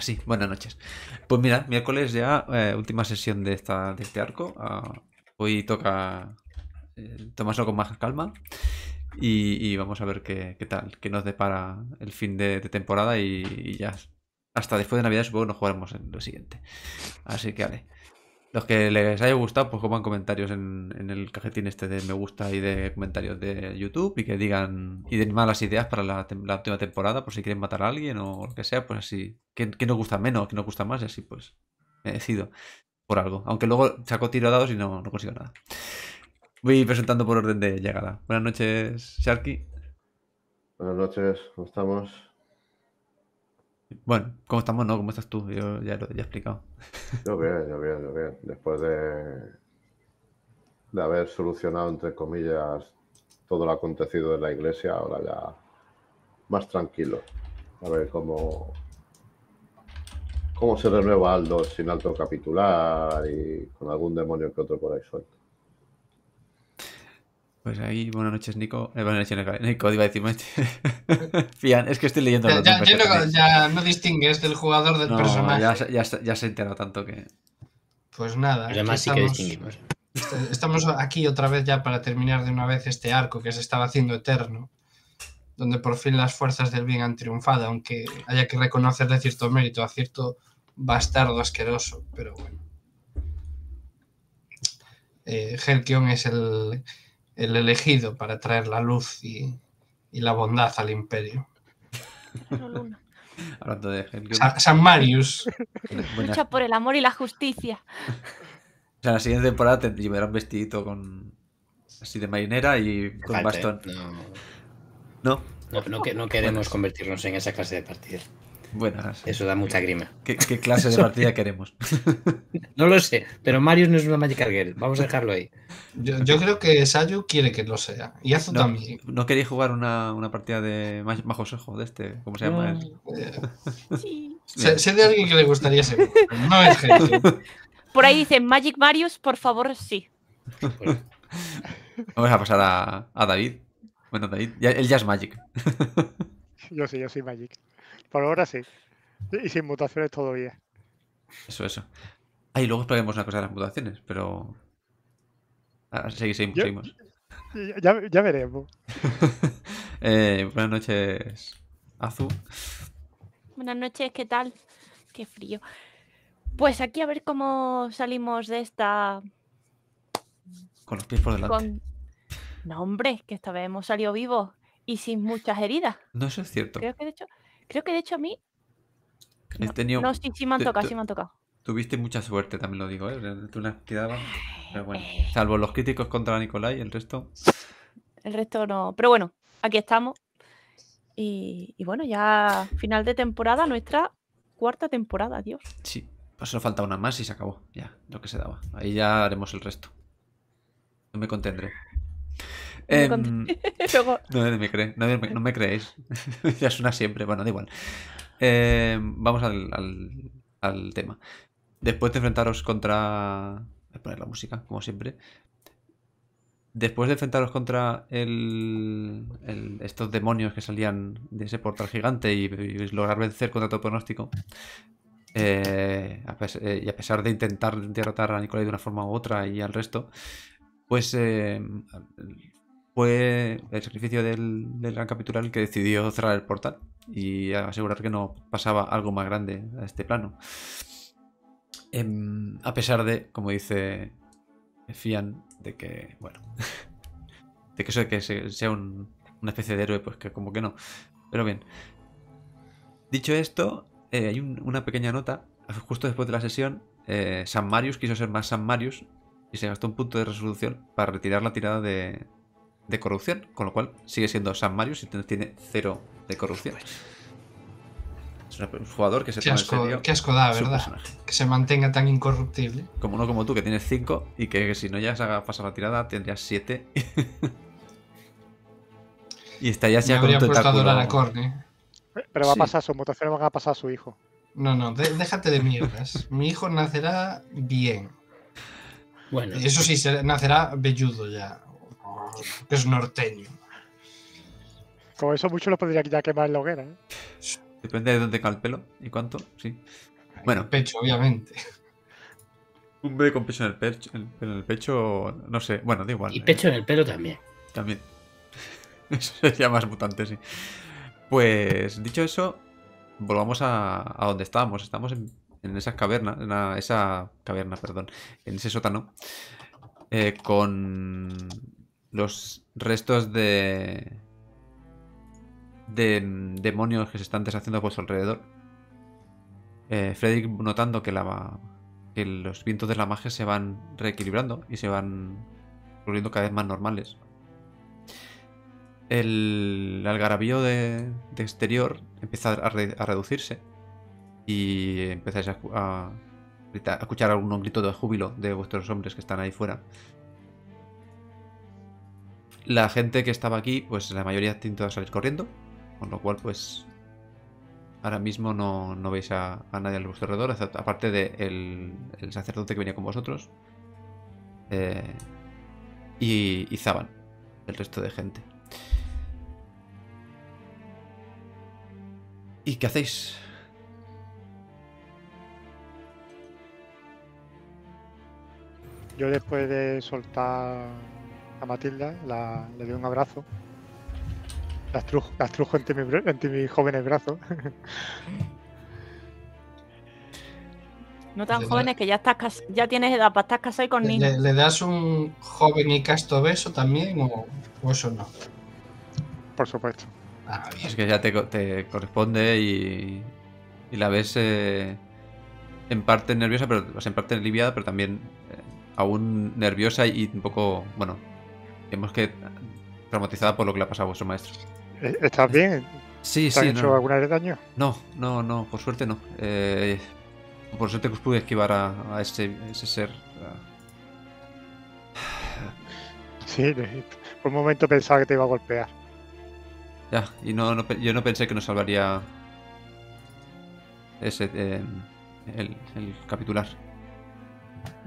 Ahora sí, buenas noches. Pues mira, miércoles ya, última sesión de, este arco. Hoy toca tomárselo con más calma y vamos a ver qué tal, qué nos depara el fin de temporada y ya. Hasta después de Navidad supongo que nos jugaremos en lo siguiente. Así que vale. Los que les haya gustado, pues coman comentarios en el cajetín este de me gusta y de comentarios de YouTube y que digan y den malas ideas para la última temporada, por si quieren matar a alguien o lo que sea, pues así. ¿Qué nos gusta menos? ¿Qué nos gusta más? Y así pues me decido por algo. Aunque luego saco tiro dados y no consigo nada. Voy presentando por orden de llegada. Buenas noches, Sharky. Buenas noches, ¿cómo estamos? Bueno, ¿cómo estamos? No, ¿cómo estás tú? Yo ya lo he explicado. Yo bien. Después de haber solucionado, entre comillas, todo lo acontecido en la iglesia, ahora ya más tranquilo. A ver cómo se renueva Aldo sin alto capitular y con algún demonio que otro por ahí suelto. Pues ahí, buenas noches, Nico. Buenas noches, Nico, iba a decirme. Fian, es que estoy leyendo. Ya no distingues del jugador del personaje. Ya se entera tanto que. Pues nada. Además, sí que distinguimos. Estamos aquí otra vez ya para terminar de una vez este arco que se estaba haciendo eterno. Donde por fin las fuerzas del bien han triunfado, aunque haya que reconocerle cierto mérito a cierto bastardo asqueroso. Pero bueno. Helkion es el elegido para traer la luz y la bondad al imperio. Hablando de Helkion. San Marius. Lucha por el amor y la justicia. O sea, la siguiente temporada te llevará un vestidito con así de marinera y con bastón. No queremos convertirnos en esa clase de partida. Buenas. Eso da mucha grima. ¿Qué clase de partida queremos? No lo sé, pero Marius no es una Magic Girl. Vamos a dejarlo ahí. Yo creo que Sayu quiere que lo sea. Y Azul también. ¿No queréis jugar una partida de Majo Sejo de este? ¿Cómo se llama? Sí. Sé de alguien que le gustaría ser. No es gente. Por ahí dicen Magic Marius, por favor, sí. Bueno. Vamos a pasar a David. Bueno, David, él ya es Magic. Yo soy Magic. Por ahora sí. Y sin mutaciones todavía. Eso. Ah, y luego explicaremos una cosa de las mutaciones, pero... Ah, seguimos. Ya veremos. Buenas noches, Azul. Buenas noches, ¿qué tal? Qué frío. Pues aquí a ver cómo salimos de esta... Con los pies por delante. No, hombre, que esta vez hemos salido vivos y sin muchas heridas. No, eso es cierto. Creo que de hecho a mí... No, sí me han tocado, sí me han tocado. Tuviste mucha suerte, también lo digo, ¿eh? Tú las quedabas... Pero bueno, salvo los críticos contra Nicolai, el resto... El resto no... Pero bueno, aquí estamos. Y bueno, ya final de temporada, nuestra cuarta temporada, Dios. Sí, pues solo falta una más y se acabó, ya, lo que se daba. Ahí ya haremos el resto. No me contendré. No me creéis. Ya suena siempre. Bueno, da igual. Vamos al tema. Después de enfrentaros contra... Voy a poner la música, como siempre. Después de enfrentaros contra estos demonios que salían de ese portal gigante y lograr vencer contra todo pronóstico, y a pesar de intentar derrotar a Nicolai de una forma u otra y al resto, pues... fue el sacrificio del gran capitular el que decidió cerrar el portal y asegurar que no pasaba algo más grande a este plano. A pesar de, como dice Fian, de que, bueno, de que eso de que sea una especie de héroe, pues que como que no. Pero bien. Dicho esto, hay una pequeña nota. Justo después de la sesión, San Marius quiso ser más San Marius y se gastó un punto de resolución para retirar la tirada de corrupción, con lo cual sigue siendo San Marius y tiene 0 de corrupción. Es un jugador que se toma en serio. Qué asco da, ¿verdad? Personaje. Que se mantenga tan incorruptible. Como no como tú, que tienes 5 y que si no ya se haga pasar la tirada tendrías 7. Y estarías ya con un tentáculo. Pero va a pasar, sus mutaciones van a pasar a su hijo. No, déjate de mierdas. Mi hijo nacerá bien. Bueno. Eso sí, nacerá velludo ya. Es norteño. Con eso mucho lo podría ya quemar en la hoguera, ¿eh? Depende de dónde cae el pelo y cuánto, sí. Bueno. El pecho, obviamente. Un bebé con pecho en el pecho, no sé, bueno, da igual. Y pecho en el pelo también. También. Eso sería más mutante, sí. Pues, dicho eso, volvamos a donde estábamos. Estamos en esas cavernas, en ese sótano, con los restos de demonios que se están deshaciendo por su alrededor. Fredrick, notando que los vientos de la magia se van reequilibrando y se van volviendo cada vez más normales. El algarabío de exterior empieza a reducirse y empezáis a escuchar algún grito de júbilo de vuestros hombres que están ahí fuera. La gente que estaba aquí, pues la mayoría ha tentado salir corriendo, con lo cual pues ahora mismo no veis a nadie a vuestro alrededor, aparte del el sacerdote que venía con vosotros y Zaban, el resto de gente. ¿Y qué hacéis? Yo, después de soltar a Matilda, le doy un abrazo. Las trujo entre mis jóvenes brazos. No tan jóvenes, que ya tienes edad para estar casado y con niños. ¿Le das un joven y casto beso también o eso no? Por supuesto. Ah, es que ya te corresponde y la ves en parte nerviosa, pero en parte aliviada, pero también aún nerviosa y un poco, bueno, vemos que traumatizada por lo que le ha pasado a vuestro maestro. ¿Estás bien? Sí, sí. ¿Te han hecho alguna vez daño? No, por suerte no. Por suerte que os pude esquivar a ese ser. Sí, por un momento pensaba que te iba a golpear. Ya, y yo no pensé que nos salvaría el capitular.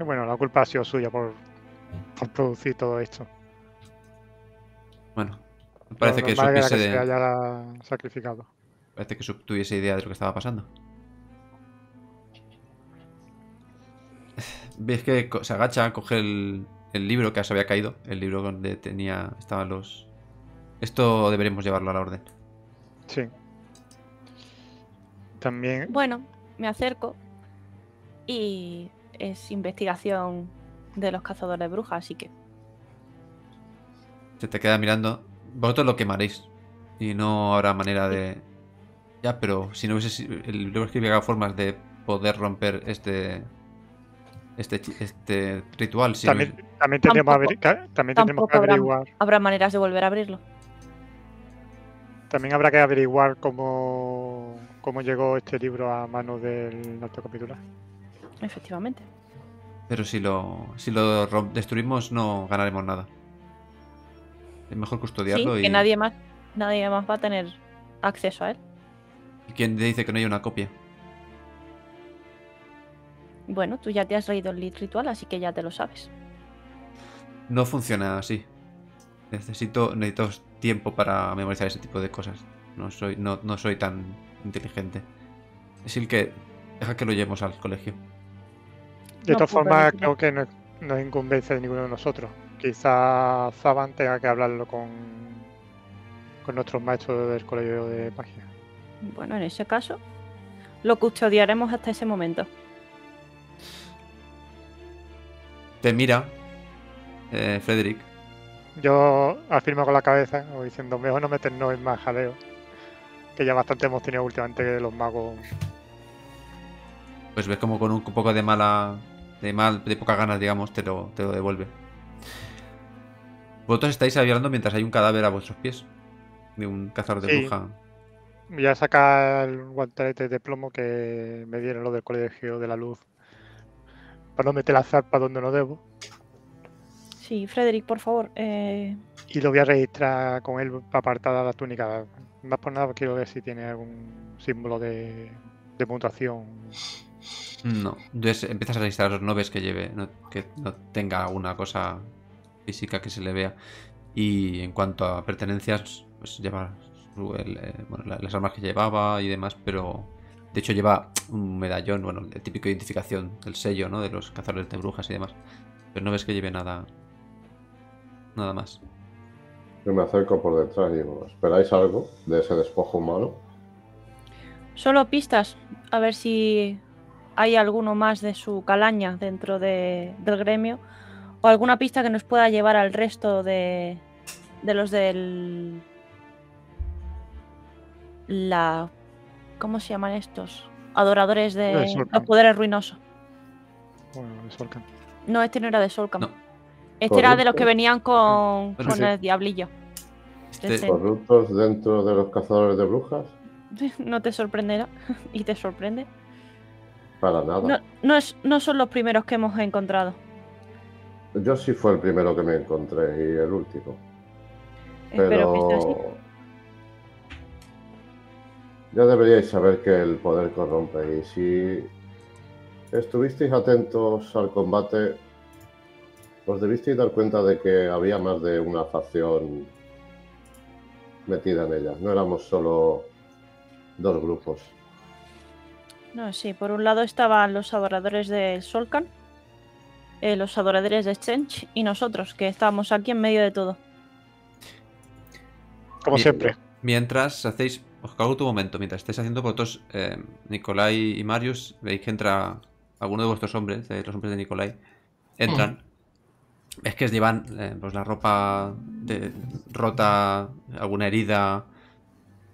Bueno, la culpa ha sido suya por producir todo esto. Bueno, parece que se haya sacrificado. Parece que tuviese idea de lo que estaba pasando. Veis que se agacha, coge el libro que se había caído, el libro donde estaban los... Esto deberemos llevarlo a la orden. Sí. También... Bueno, me acerco. Y es investigación de los cazadores de brujas, así que... Se te queda mirando. Vosotros lo quemaréis. Y no habrá manera de... Ya, pero si no hubiese... El libro escribía formas de poder romper este ritual. Si también, no... también tendremos que averiguar... Habrá maneras de volver a abrirlo. También habrá que averiguar cómo llegó este libro a manos del alto capitular. Efectivamente. Pero si lo destruimos no ganaremos nada. Es mejor custodiarlo. Sí, que nadie más va a tener acceso a él. ¿Y quién te dice que no hay una copia? Bueno, tú ya te has leído el ritual, así que ya te lo sabes. No funciona así. Necesito tiempo para memorizar ese tipo de cosas. No soy tan inteligente. Es el que deja que lo llevemos al colegio. De todas formas, creo que no es incumbencia de ninguno de nosotros. Quizá Zaban tenga que hablarlo con nuestros maestros del colegio de magia. Bueno, en ese caso, lo custodiaremos hasta ese momento. Te mira, Fredrick. Yo afirmo con la cabeza, o diciendo, mejor no meternos en más jaleo, que ya bastante hemos tenido últimamente los magos. Pues ves como con un poco de pocas ganas, digamos, te lo devuelve. Vosotros estáis hablando mientras hay un cadáver a vuestros pies, de un cazador de bruja. Voy a sacar el guantelete de plomo que me dieron los del colegio de la luz, para no meter la zarpa donde no debo. Sí, Fredrick, por favor. Y lo voy a registrar con él apartada la túnica. Más por nada quiero ver si tiene algún símbolo de mutación. No. Entonces empiezas a registrar, no ves que lleve, que no tenga alguna cosa física que se le vea. Y en cuanto a pertenencias, pues lleva las armas que llevaba y demás, pero de hecho lleva un medallón, bueno, el típico de identificación del sello, ¿no? De los cazadores de brujas y demás, pero no ves que lleve nada, nada más. Yo me acerco por detrás y digo, ¿esperáis algo de ese despojo humano? Solo pistas, a ver si hay alguno más de su calaña dentro del gremio, o alguna pista que nos pueda llevar al resto de los del... ¿Cómo se llaman estos? Adoradores de los poderes ruinosos. Bueno, de Solkan. No, este no era de Solkan. No. Este corruptos. Era de los que venían con sí. El diablillo. ¿Corruptos dentro de los cazadores de brujas? No te sorprenderá. ¿Y te sorprende? Para nada. No son los primeros que hemos encontrado. Yo sí fue el primero que me encontré y el último. Espero que esté así. Ya deberíais saber que el poder corrompe, y si estuvisteis atentos al combate, os debisteis dar cuenta de que había más de una facción metida en ella. No éramos solo dos grupos. No, sí, por un lado estaban los adoradores de Solkan, los adoradores de Stench y nosotros, que estábamos aquí en medio de todo. Como siempre. Mientras hacéis... Os cago tu momento, mientras estáis haciendo vosotros, Nicolai y Marius, veis que entra alguno de vuestros hombres, los hombres de Nicolai, entran. Ves que llevan pues la ropa rota, alguna herida,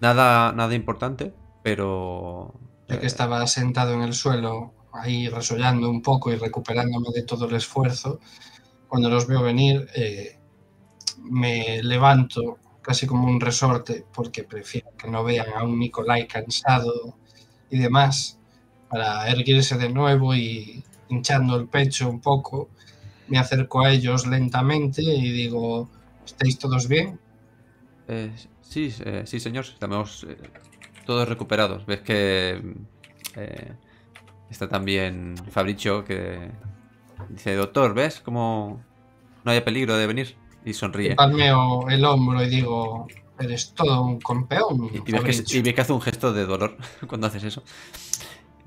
nada importante, pero... que estaba sentado en el suelo, ahí resollando un poco y recuperándome de todo el esfuerzo. Cuando los veo venir, me levanto casi como un resorte, porque prefiero que no vean a un Nicolai cansado y demás, para erguirse de nuevo y hinchando el pecho un poco. Me acerco a ellos lentamente y digo, ¿estáis todos bien? Sí, señor, estamos todos recuperados. Ves que está también Fabricio, que dice, doctor, ¿ves cómo no hay peligro de venir? Y sonríe. Palmeo el hombro y digo, eres todo un campeón. Y ves que hace un gesto de dolor cuando haces eso.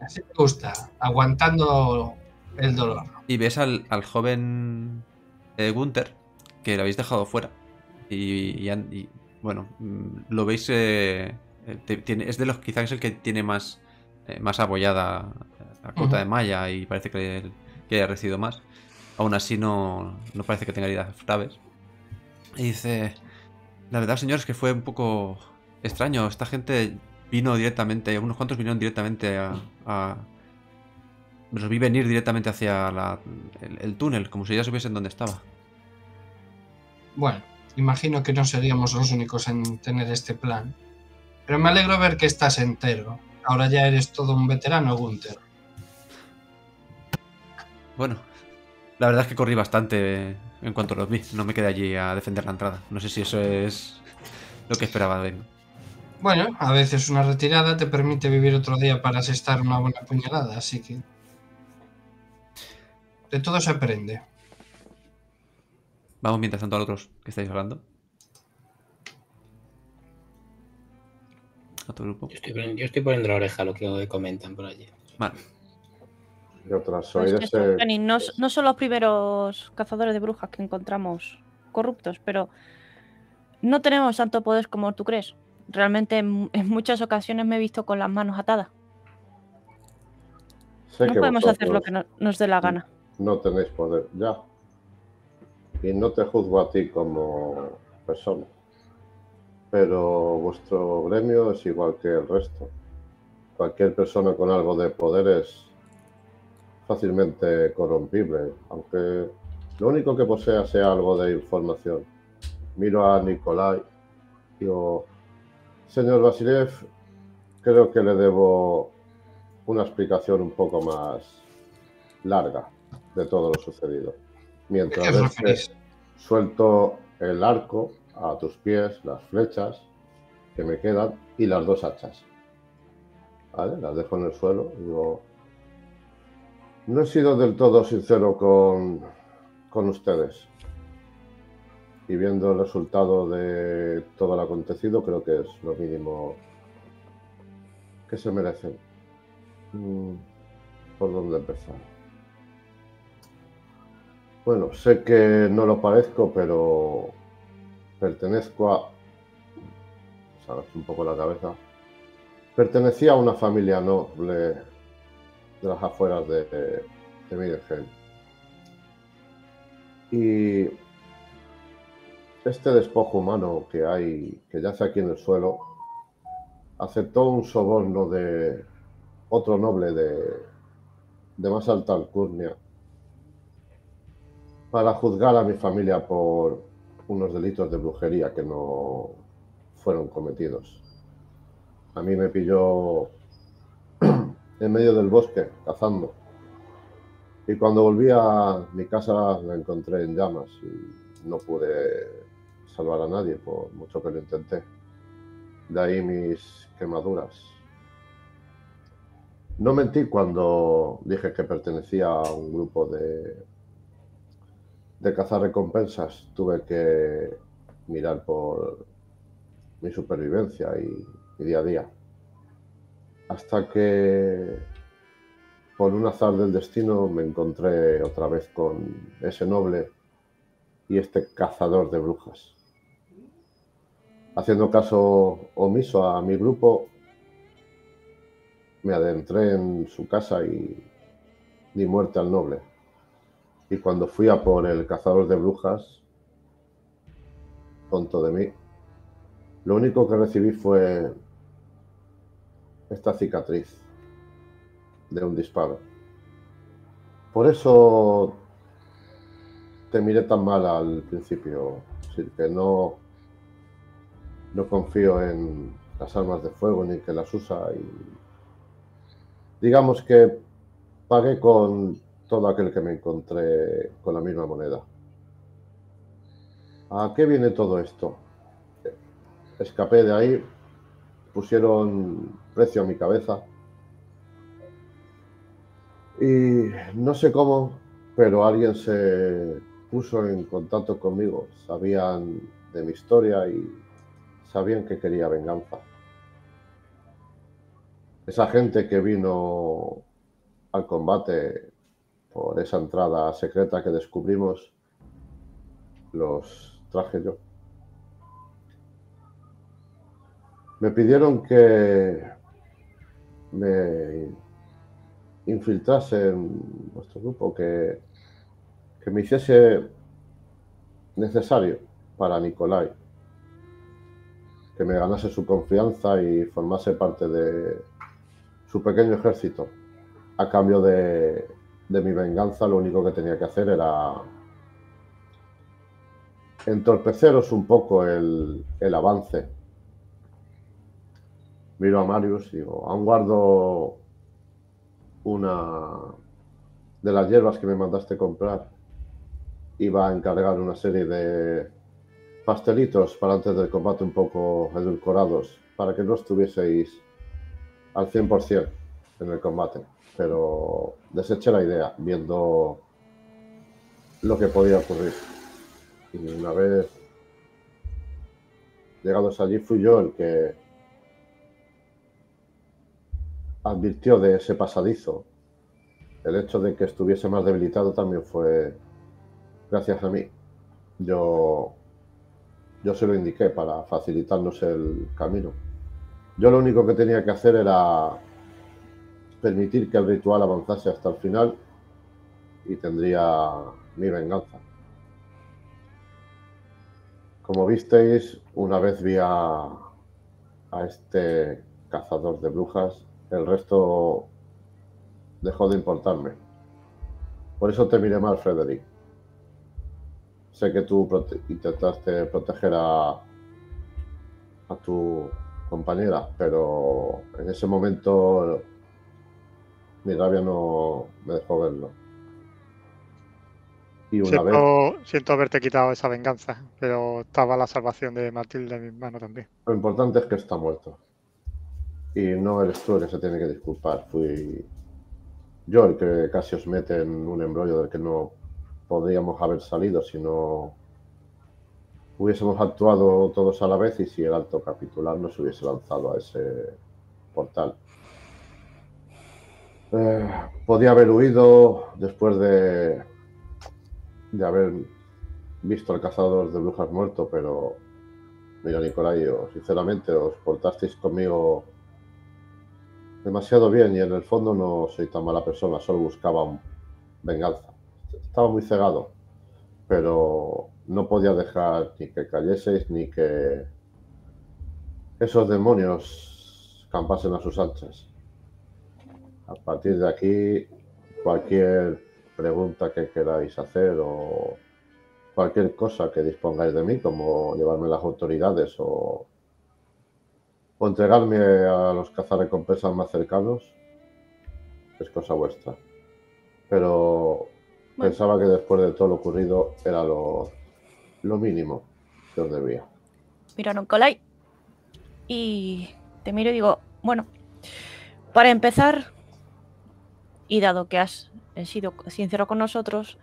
Así me gusta, aguantando el dolor. Y ves al joven Gunther, que lo habéis dejado fuera. Y bueno, lo veis, es de los quizás el que tiene más abollada la cota de malla y parece que haya recibido más. Aún así no parece que tenga heridas graves. Y dice, la verdad, señor, es que fue un poco extraño. Esta gente vino directamente, unos cuantos vinieron directamente los vi venir directamente hacia el túnel, como si ya supiesen dónde estaba. Bueno, imagino que no seríamos los únicos en tener este plan. Pero me alegro ver que estás entero. Ahora ya eres todo un veterano, Gunther. Bueno, la verdad es que corrí bastante en cuanto los vi. No me quedé allí a defender la entrada. No sé si eso es lo que esperaba de mí. Bueno, a veces una retirada te permite vivir otro día para asestar una buena puñalada, así que... de todo se aprende. Vamos mientras tanto a los otros que estáis hablando. A tu grupo. Yo estoy poniendo la oreja a lo que comentan por allí. Vale. No son los primeros cazadores de brujas que encontramos corruptos, pero no tenemos tanto poder como tú crees. Realmente en muchas ocasiones me he visto con las manos atadas. No podemos hacer lo que nos dé la gana. No tenéis poder, ya. Y no te juzgo a ti como persona. Pero vuestro gremio es igual que el resto. Cualquier persona con algo de poder es fácilmente corrompible, aunque lo único que posea sea algo de información. Miro a Nicolai y digo, señor Vasiliev, creo que le debo una explicación un poco más larga de todo lo sucedido. Mientras suelto el arco a tus pies, las flechas que me quedan y las dos hachas. ¿Vale? Las dejo en el suelo y digo, no he sido del todo sincero con ustedes. y viendo el resultado de todo lo acontecido, creo que es lo mínimo que se merecen. ¿Por dónde empezar? Bueno, sé que no lo parezco, pero pertenezco a... ¿Sabes? Un poco la cabeza. Pertenecía a una familia noble de las afueras de Middelheim. Y este despojo humano que hay, que yace aquí en el suelo, aceptó un soborno de otro noble de más alta alcurnia para juzgar a mi familia por unos delitos de brujería que no fueron cometidos. A mí me pilló en medio del bosque, cazando. Y cuando volví a mi casa la encontré en llamas y no pude salvar a nadie, por mucho que lo intenté. De ahí mis quemaduras. No mentí cuando dije que pertenecía a un grupo de cazarrecompensas. Tuve que mirar por mi supervivencia y mi día a día. Hasta que, por un azar del destino, me encontré otra vez con ese noble y este cazador de brujas. Haciendo caso omiso a mi grupo, me adentré en su casa y di muerte al noble. Y cuando fui a por el cazador de brujas, tonto de mí, lo único que recibí fue esta cicatriz de un disparo. Por eso te miré tan mal al principio, decir que no confío en las armas de fuego ni que las usa, y digamos que pagué con todo aquel que me encontré con la misma moneda. ¿A qué viene todo esto? Escapé de ahí, pusieron precio a mi cabeza y no sé cómo, pero alguien se puso en contacto conmigo. Sabían de mi historia y sabían que quería venganza. Esa gente que vino al combate por esa entrada secreta que descubrimos, los traje yo. Me pidieron que me infiltrase en vuestro grupo, que me hiciese necesario para Nicolai, que me ganase su confianza y formase parte de su pequeño ejército. A cambio de mi venganza, lo único que tenía que hacer era entorpeceros un poco el avance. Miro a Marius y digo, aún guardo una de las hierbas que me mandaste comprar. Iba a encargar una serie de pastelitos para antes del combate, un poco edulcorados, para que no estuvieseis al 100% en el combate. Pero deseché la idea, viendo lo que podía ocurrir. Y una vez llegados allí, fui yo el que advirtió de ese pasadizo. El hecho de que estuviese más debilitado también fue gracias a mí. Yo se lo indiqué para facilitarnos el camino. Yo lo único que tenía que hacer era permitir que el ritual avanzase hasta el final y tendría mi venganza. Como visteis, una vez vi a este cazador de brujas, el resto dejó de importarme. Por eso te miré mal, Frederick. Sé que tú intentaste proteger a tu compañera, pero en ese momento mi rabia no me dejó verlo. Y una siento haberte quitado esa venganza, pero estaba la salvación de Matilda en mi mano también. Lo importante es que está muerto. Y no eres tú el que se tiene que disculpar, fui yo el que casi os mete en un embrollo del que no podríamos haber salido si no hubiésemos actuado todos a la vez y si el alto capitular nos hubiese lanzado a ese portal. Podía haber huido después de haber visto al cazador de brujas muerto, pero mira, Nicolai, sinceramente os portasteis conmigo demasiado bien y en el fondo no soy tan mala persona, solo buscaba venganza. Estaba muy cegado, pero no podía dejar ni que cayeseis ni que esos demonios campasen a sus anchas. A partir de aquí, cualquier pregunta que queráis hacer o cualquier cosa que dispongáis de mí, como llevarme a las autoridades o entregarme a los cazarrecompensas más cercanos, es cosa vuestra. Pero bueno, pensaba que después de todo lo ocurrido era lo mínimo que os debía. Mira, Nicolai, y te miro y digo, bueno, para empezar, y dado que has sido sincero con nosotros,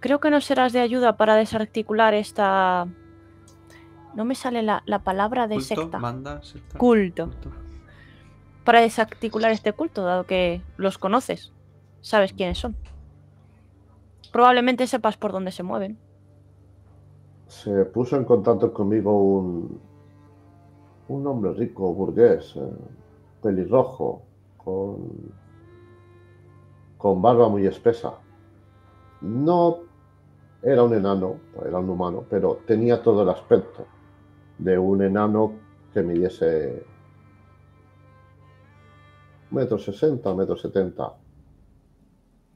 creo que nos serás de ayuda para desarticular esta... No me sale la palabra de secta. Culto. Para desarticular este culto, dado que los conoces. Sabes quiénes son. Probablemente sepas por dónde se mueven. Se puso en contacto conmigo un hombre rico, burgués, pelirrojo, con barba muy espesa. No era un enano, era un humano, pero tenía todo el aspecto de un enano que midiese 1,60 m, 1,70 m.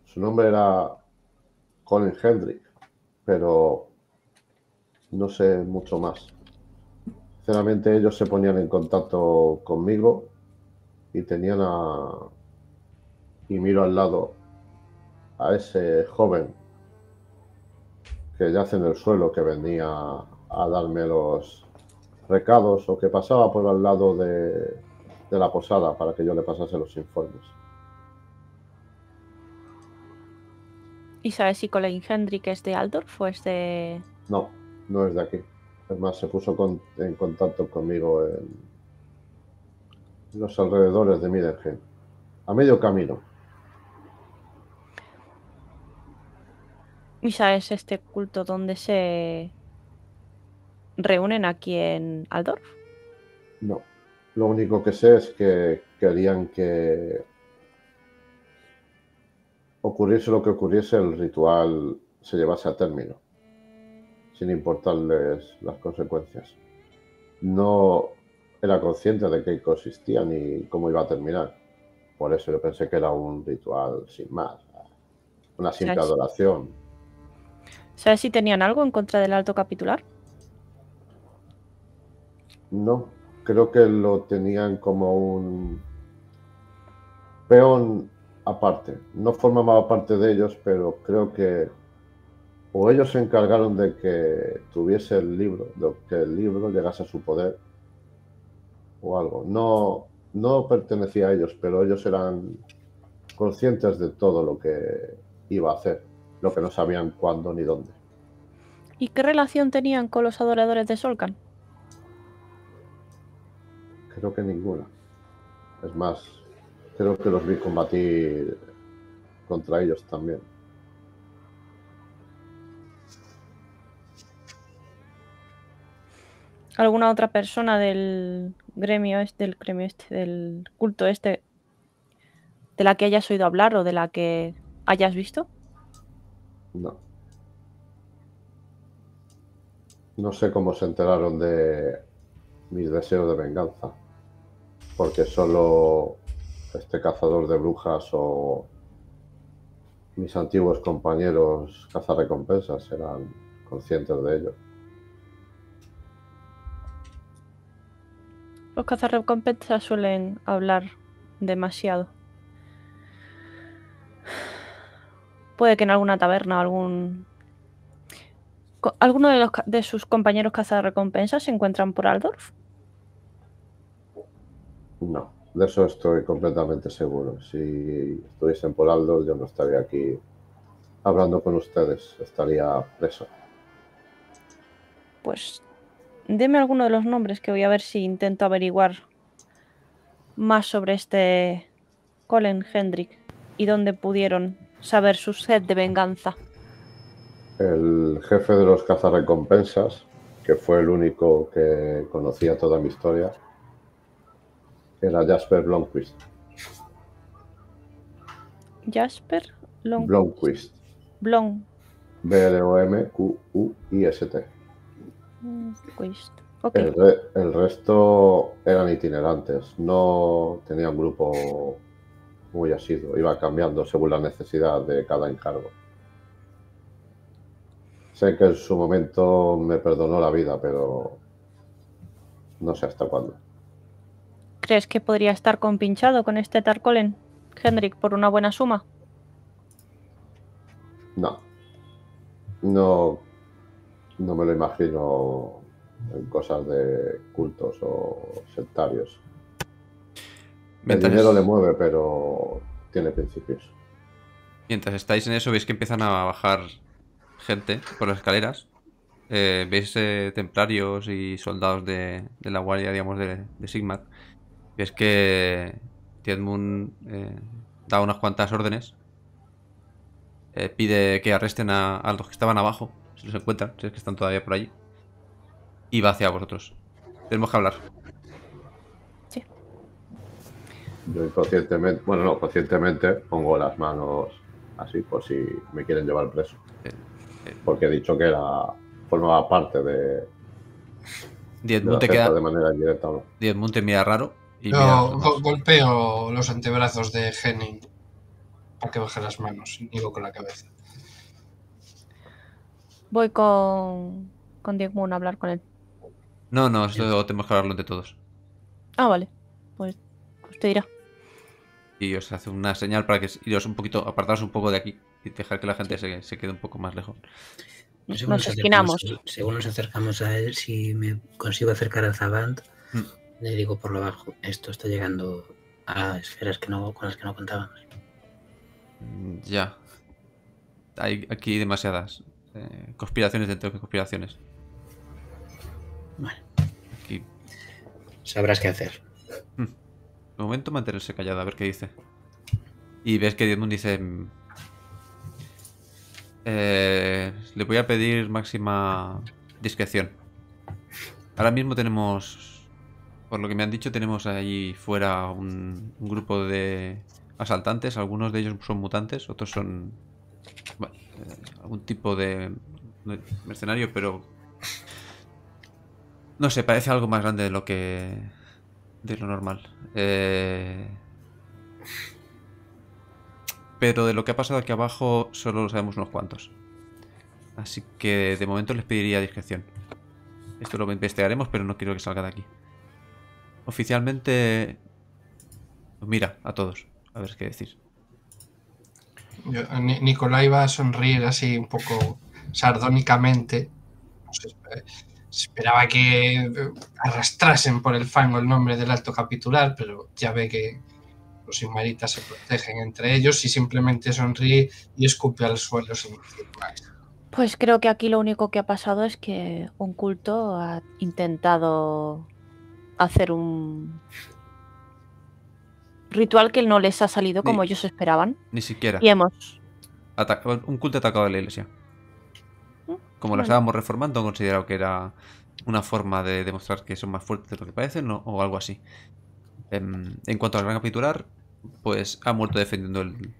Su nombre era Colin Hendrick, pero no sé mucho más. Sinceramente, ellos se ponían en contacto conmigo y tenían y miro al lado a ese joven que yace en el suelo, que venía a darme los recados o que pasaba por al lado de la posada para que yo le pasase los informes. ¿Y sabes si Colin Hendrick es de Aldorf o es de...? No, no es de aquí. Es más, se puso en contacto conmigo en los alrededores de Midenheim, a medio camino. ¿Y sabes este culto donde se reúnen aquí en Aldorf? No. Lo único que sé es que querían que ocurriese lo que ocurriese, el ritual se llevase a término, sin importarles las consecuencias. No era consciente de qué consistía ni cómo iba a terminar. Por eso yo pensé que era un ritual sin más, una simple adoración. ¿Sabes si tenían algo en contra del alto capitular? No, creo que lo tenían como un peón aparte. No formaba parte de ellos, pero creo que o ellos se encargaron de que tuviese el libro, de que el libro llegase a su poder o algo. No pertenecía a ellos, pero ellos eran conscientes de todo lo que iba a hacer. Lo que no sabían cuándo ni dónde. ¿Y qué relación tenían con los adoradores de Solkan? Creo que ninguna. Es más, creo que los vi combatir contra ellos también. ¿Alguna otra persona del culto este, de la que hayas oído hablar o de la que hayas visto? No. No sé cómo se enteraron de mis deseos de venganza, porque solo este cazador de brujas o mis antiguos compañeros cazarrecompensas eran conscientes de ello. Los cazarrecompensas suelen hablar demasiado. Puede que en alguna taberna alguno de sus compañeros cazarrecompensas se encuentran por Aldorf. No, de eso estoy completamente seguro. Si estuviesen por Aldorf, yo no estaría aquí hablando con ustedes. Estaría preso. Pues deme alguno de los nombres que voy a ver si intento averiguar más sobre este Colin Hendrick y dónde pudieron saber su sed de venganza. El jefe de los cazarrecompensas, que fue el único que conocía toda mi historia, era Jasper Blomqvist. Jasper Blomqvist. Blom. B-L-O-M-Q-U-I-S-T. Okay. El resto eran itinerantes, no tenía un grupo muy asiduo, iba cambiando según la necesidad de cada encargo. Sé que en su momento me perdonó la vida, pero no sé hasta cuándo. ¿Crees que podría estar compinchado con este Tarkolen, Hendrick, por una buena suma? No me lo imagino en cosas de cultos o sectarios. Mientras... El dinero le mueve, pero tiene principios. Mientras estáis en eso, veis que empiezan a bajar gente por las escaleras. Veis templarios y soldados de la guardia, digamos, de Sigmar. Veis que Dietmund da unas cuantas órdenes. Pide que arresten a los que estaban abajo. Si los encuentran, si es que están todavía por allí. Y va hacia vosotros. Tenemos que hablar. Sí. Yo inconscientemente, bueno, no, conscientemente pongo las manos así por si me quieren llevar preso. Porque he dicho que era formaba parte de... Dietmund te queda de manera indirecta, ¿no? Dietmund te mira raro. Y yo golpeo los antebrazos de Henning para que baje las manos y digo con la cabeza. Voy con Dietmund a hablar con él. No, esto tenemos que hablarlo entre todos. Ah, vale. Pues usted irá. Y os hace una señal para que iros un poquito, apartaros un poco de aquí y dejar que la gente se quede un poco más lejos. Nos esquinamos. Según nos acercamos a él, si me consigo acercar a Zabant, le digo por lo bajo, esto está llegando a esferas que no, con las que no contábamos. Ya. Hay aquí demasiadas. Conspiraciones dentro de conspiraciones. Vale. Aquí. Sabrás qué hacer. De momento mantenerse callado, a ver qué dice. Y ves que Dietmund dice... le voy a pedir máxima discreción. Ahora mismo tenemos... Por lo que me han dicho, tenemos allí fuera un grupo de asaltantes. Algunos de ellos son mutantes, otros son... Bueno, algún tipo de mercenario, pero no sé, parece algo más grande de lo normal, pero de lo que ha pasado aquí abajo solo lo sabemos unos cuantos, así que de momento les pediría discreción. Esto lo investigaremos, pero no quiero que salga de aquí oficialmente. Mira a todos, a ver qué decir. Nicolai va a sonreír así un poco sardónicamente. No sé, esperaba que arrastrasen por el fango el nombre del alto capitular, pero ya ve que los sigmaritas se protegen entre ellos y simplemente sonríe y escupe al suelo sin decir más. Pues creo que aquí lo único que ha pasado es que un culto ha intentado hacer un... ritual que no les ha salido como ellos esperaban. Ni siquiera. Y hemos... un culto atacado a la iglesia. Como la estábamos reformando, han considerado que era una forma de demostrar que son más fuertes de lo que parecen o algo así. En cuanto al gran capitular, pues ha muerto defendiendo el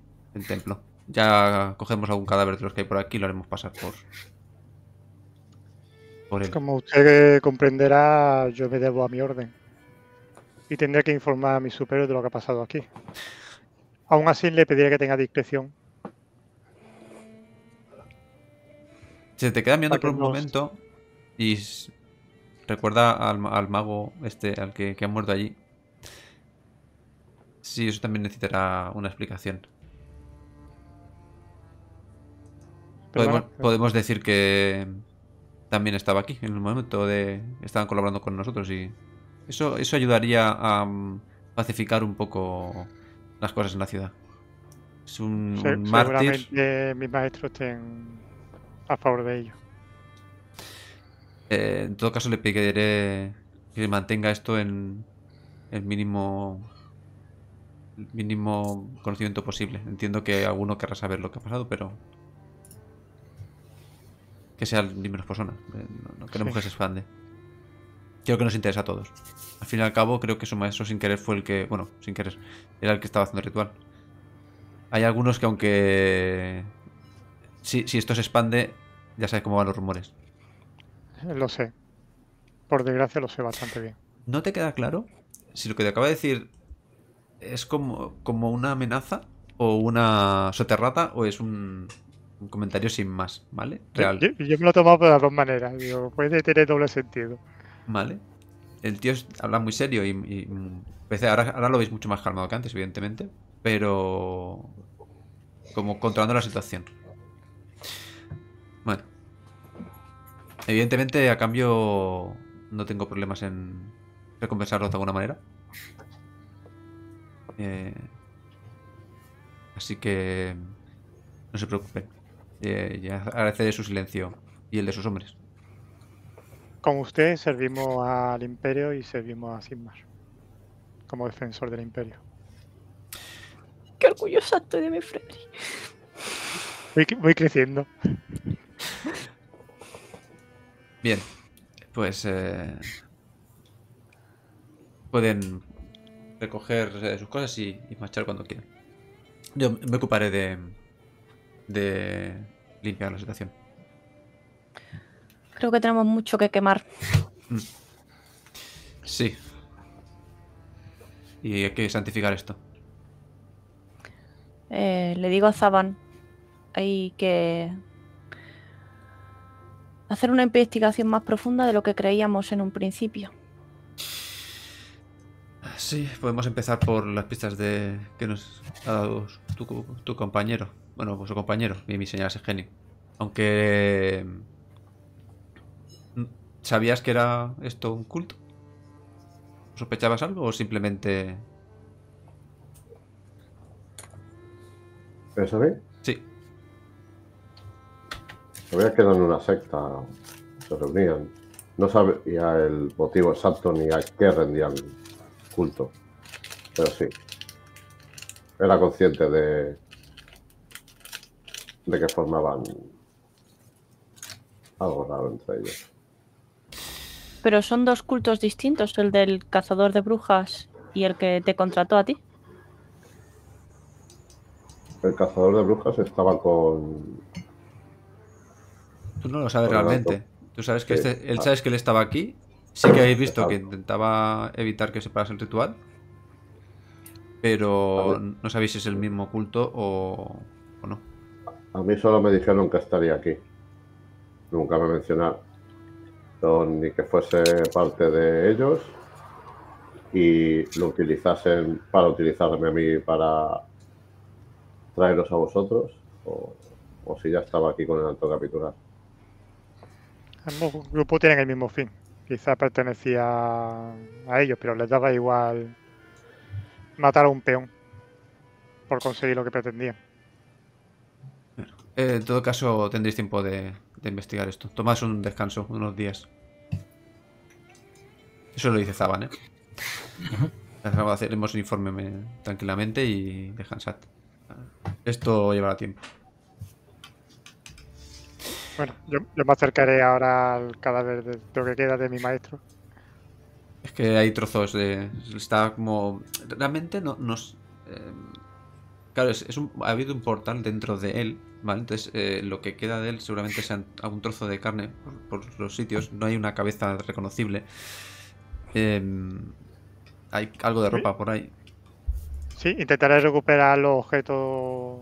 templo. Ya cogemos algún cadáver de los que hay por aquí y lo haremos pasar por él. Como usted comprenderá, yo me debo a mi orden. Y tendré que informar a mis superiores de lo que ha pasado aquí. Aún así, le pediré que tenga discreción. Se te queda mirando por un momento y recuerda al mago este, al que ha muerto allí. Sí, eso también necesitará una explicación. Podemos decir que también estaba aquí en el momento de... Estaban colaborando con nosotros y... Eso ayudaría a pacificar un poco las cosas en la ciudad. Es un mártir. Mis maestros estén a favor de ello. En todo caso le pediré que mantenga esto en el mínimo conocimiento posible. Entiendo que alguno querrá saber lo que ha pasado, pero que sean menos personas. No queremos que se expande. Creo que nos interesa a todos. Al fin y al cabo, creo que su maestro sin querer fue el que... Bueno, sin querer. Era el que estaba haciendo el ritual. Hay algunos que aunque... Si esto se expande, ya sabes cómo van los rumores. Lo sé. Por desgracia lo sé bastante bien. ¿No te queda claro si lo que te acaba de decir es como una amenaza o una soterrata o es un comentario sin más, ¿vale? Real. Yo me lo he tomado de las dos maneras. Digo, puede tener doble sentido. Vale. El tío habla muy serio y ahora lo veis mucho más calmado que antes, evidentemente, pero como controlando la situación. Bueno. Evidentemente, a cambio, no tengo problemas en recompensarlos de alguna manera. Así que no se preocupen. Ya agradeceré su silencio y el de sus hombres. Como usted, servimos al Imperio y servimos a Sigmar como defensor del Imperio. Qué orgullosa estoy de mi Fredrick. Voy creciendo. Bien, pues pueden recoger sus cosas y marchar cuando quieran. Yo me ocuparé de limpiar la situación. Creo que tenemos mucho que quemar. Sí. Y hay que santificar esto. Le digo a Zaban, hay que hacer una investigación más profunda de lo que creíamos en un principio. Sí, podemos empezar por las pistas que nos ha dado tu compañero. Bueno, vuestro compañero, mi señora Segenio. Aunque... ¿Sabías que era esto un culto? ¿Sospechabas algo o simplemente...? ¿Eso bien? Sí. Sabía que eran una secta, se reunían. No sabía el motivo exacto ni a qué rendían culto, pero sí. Era consciente de que formaban algo raro entre ellos. Pero son dos cultos distintos, el del cazador de brujas y el que te contrató a ti. El cazador de brujas estaba con... Tú no lo sabes realmente. Tú sabes que él sabes que él estaba aquí. Sí que habéis visto que intentaba evitar que se parase el ritual. Pero no sabéis si es el mismo culto o no. A mí solo me dijeron que estaría aquí. Nunca me mencionaron ni que fuese parte de ellos y lo utilizasen para utilizarme a mí para traeros a vosotros o si ya estaba aquí con el alto capitular. Ambos grupos tienen el mismo fin. Quizás pertenecía a ellos, pero les daba igual matar a un peón por conseguir lo que pretendían. En todo caso, tendréis tiempo de investigar esto. Tomás un descanso, unos días. Eso lo dice Zaban, ¿eh? Haremos un informe tranquilamente y descansad. Esto llevará tiempo. Bueno, yo me acercaré ahora al cadáver de lo que queda de mi maestro. Es que hay trozos de... Está como... Realmente nos... Claro, ha habido un portal dentro de él, ¿vale? Entonces lo que queda de él seguramente sea algún trozo de carne por los sitios. No hay una cabeza reconocible. Hay algo de ropa por ahí. Sí, intentaré recuperar los objetos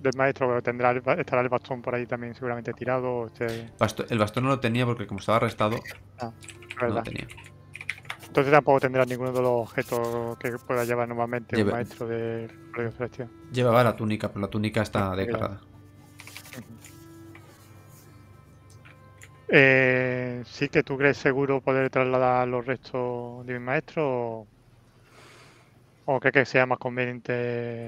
del maestro, pero estará el bastón por ahí también seguramente tirado. El bastón no lo tenía porque como estaba arrestado, no lo tenía. Entonces tampoco tendrás ninguno de los objetos que pueda llevar normalmente un maestro de colegio celestial. Llevaba la túnica, pero la túnica está declarada. ¿Sí que tú crees seguro poder trasladar los restos de mi maestro? ¿O crees que sea más conveniente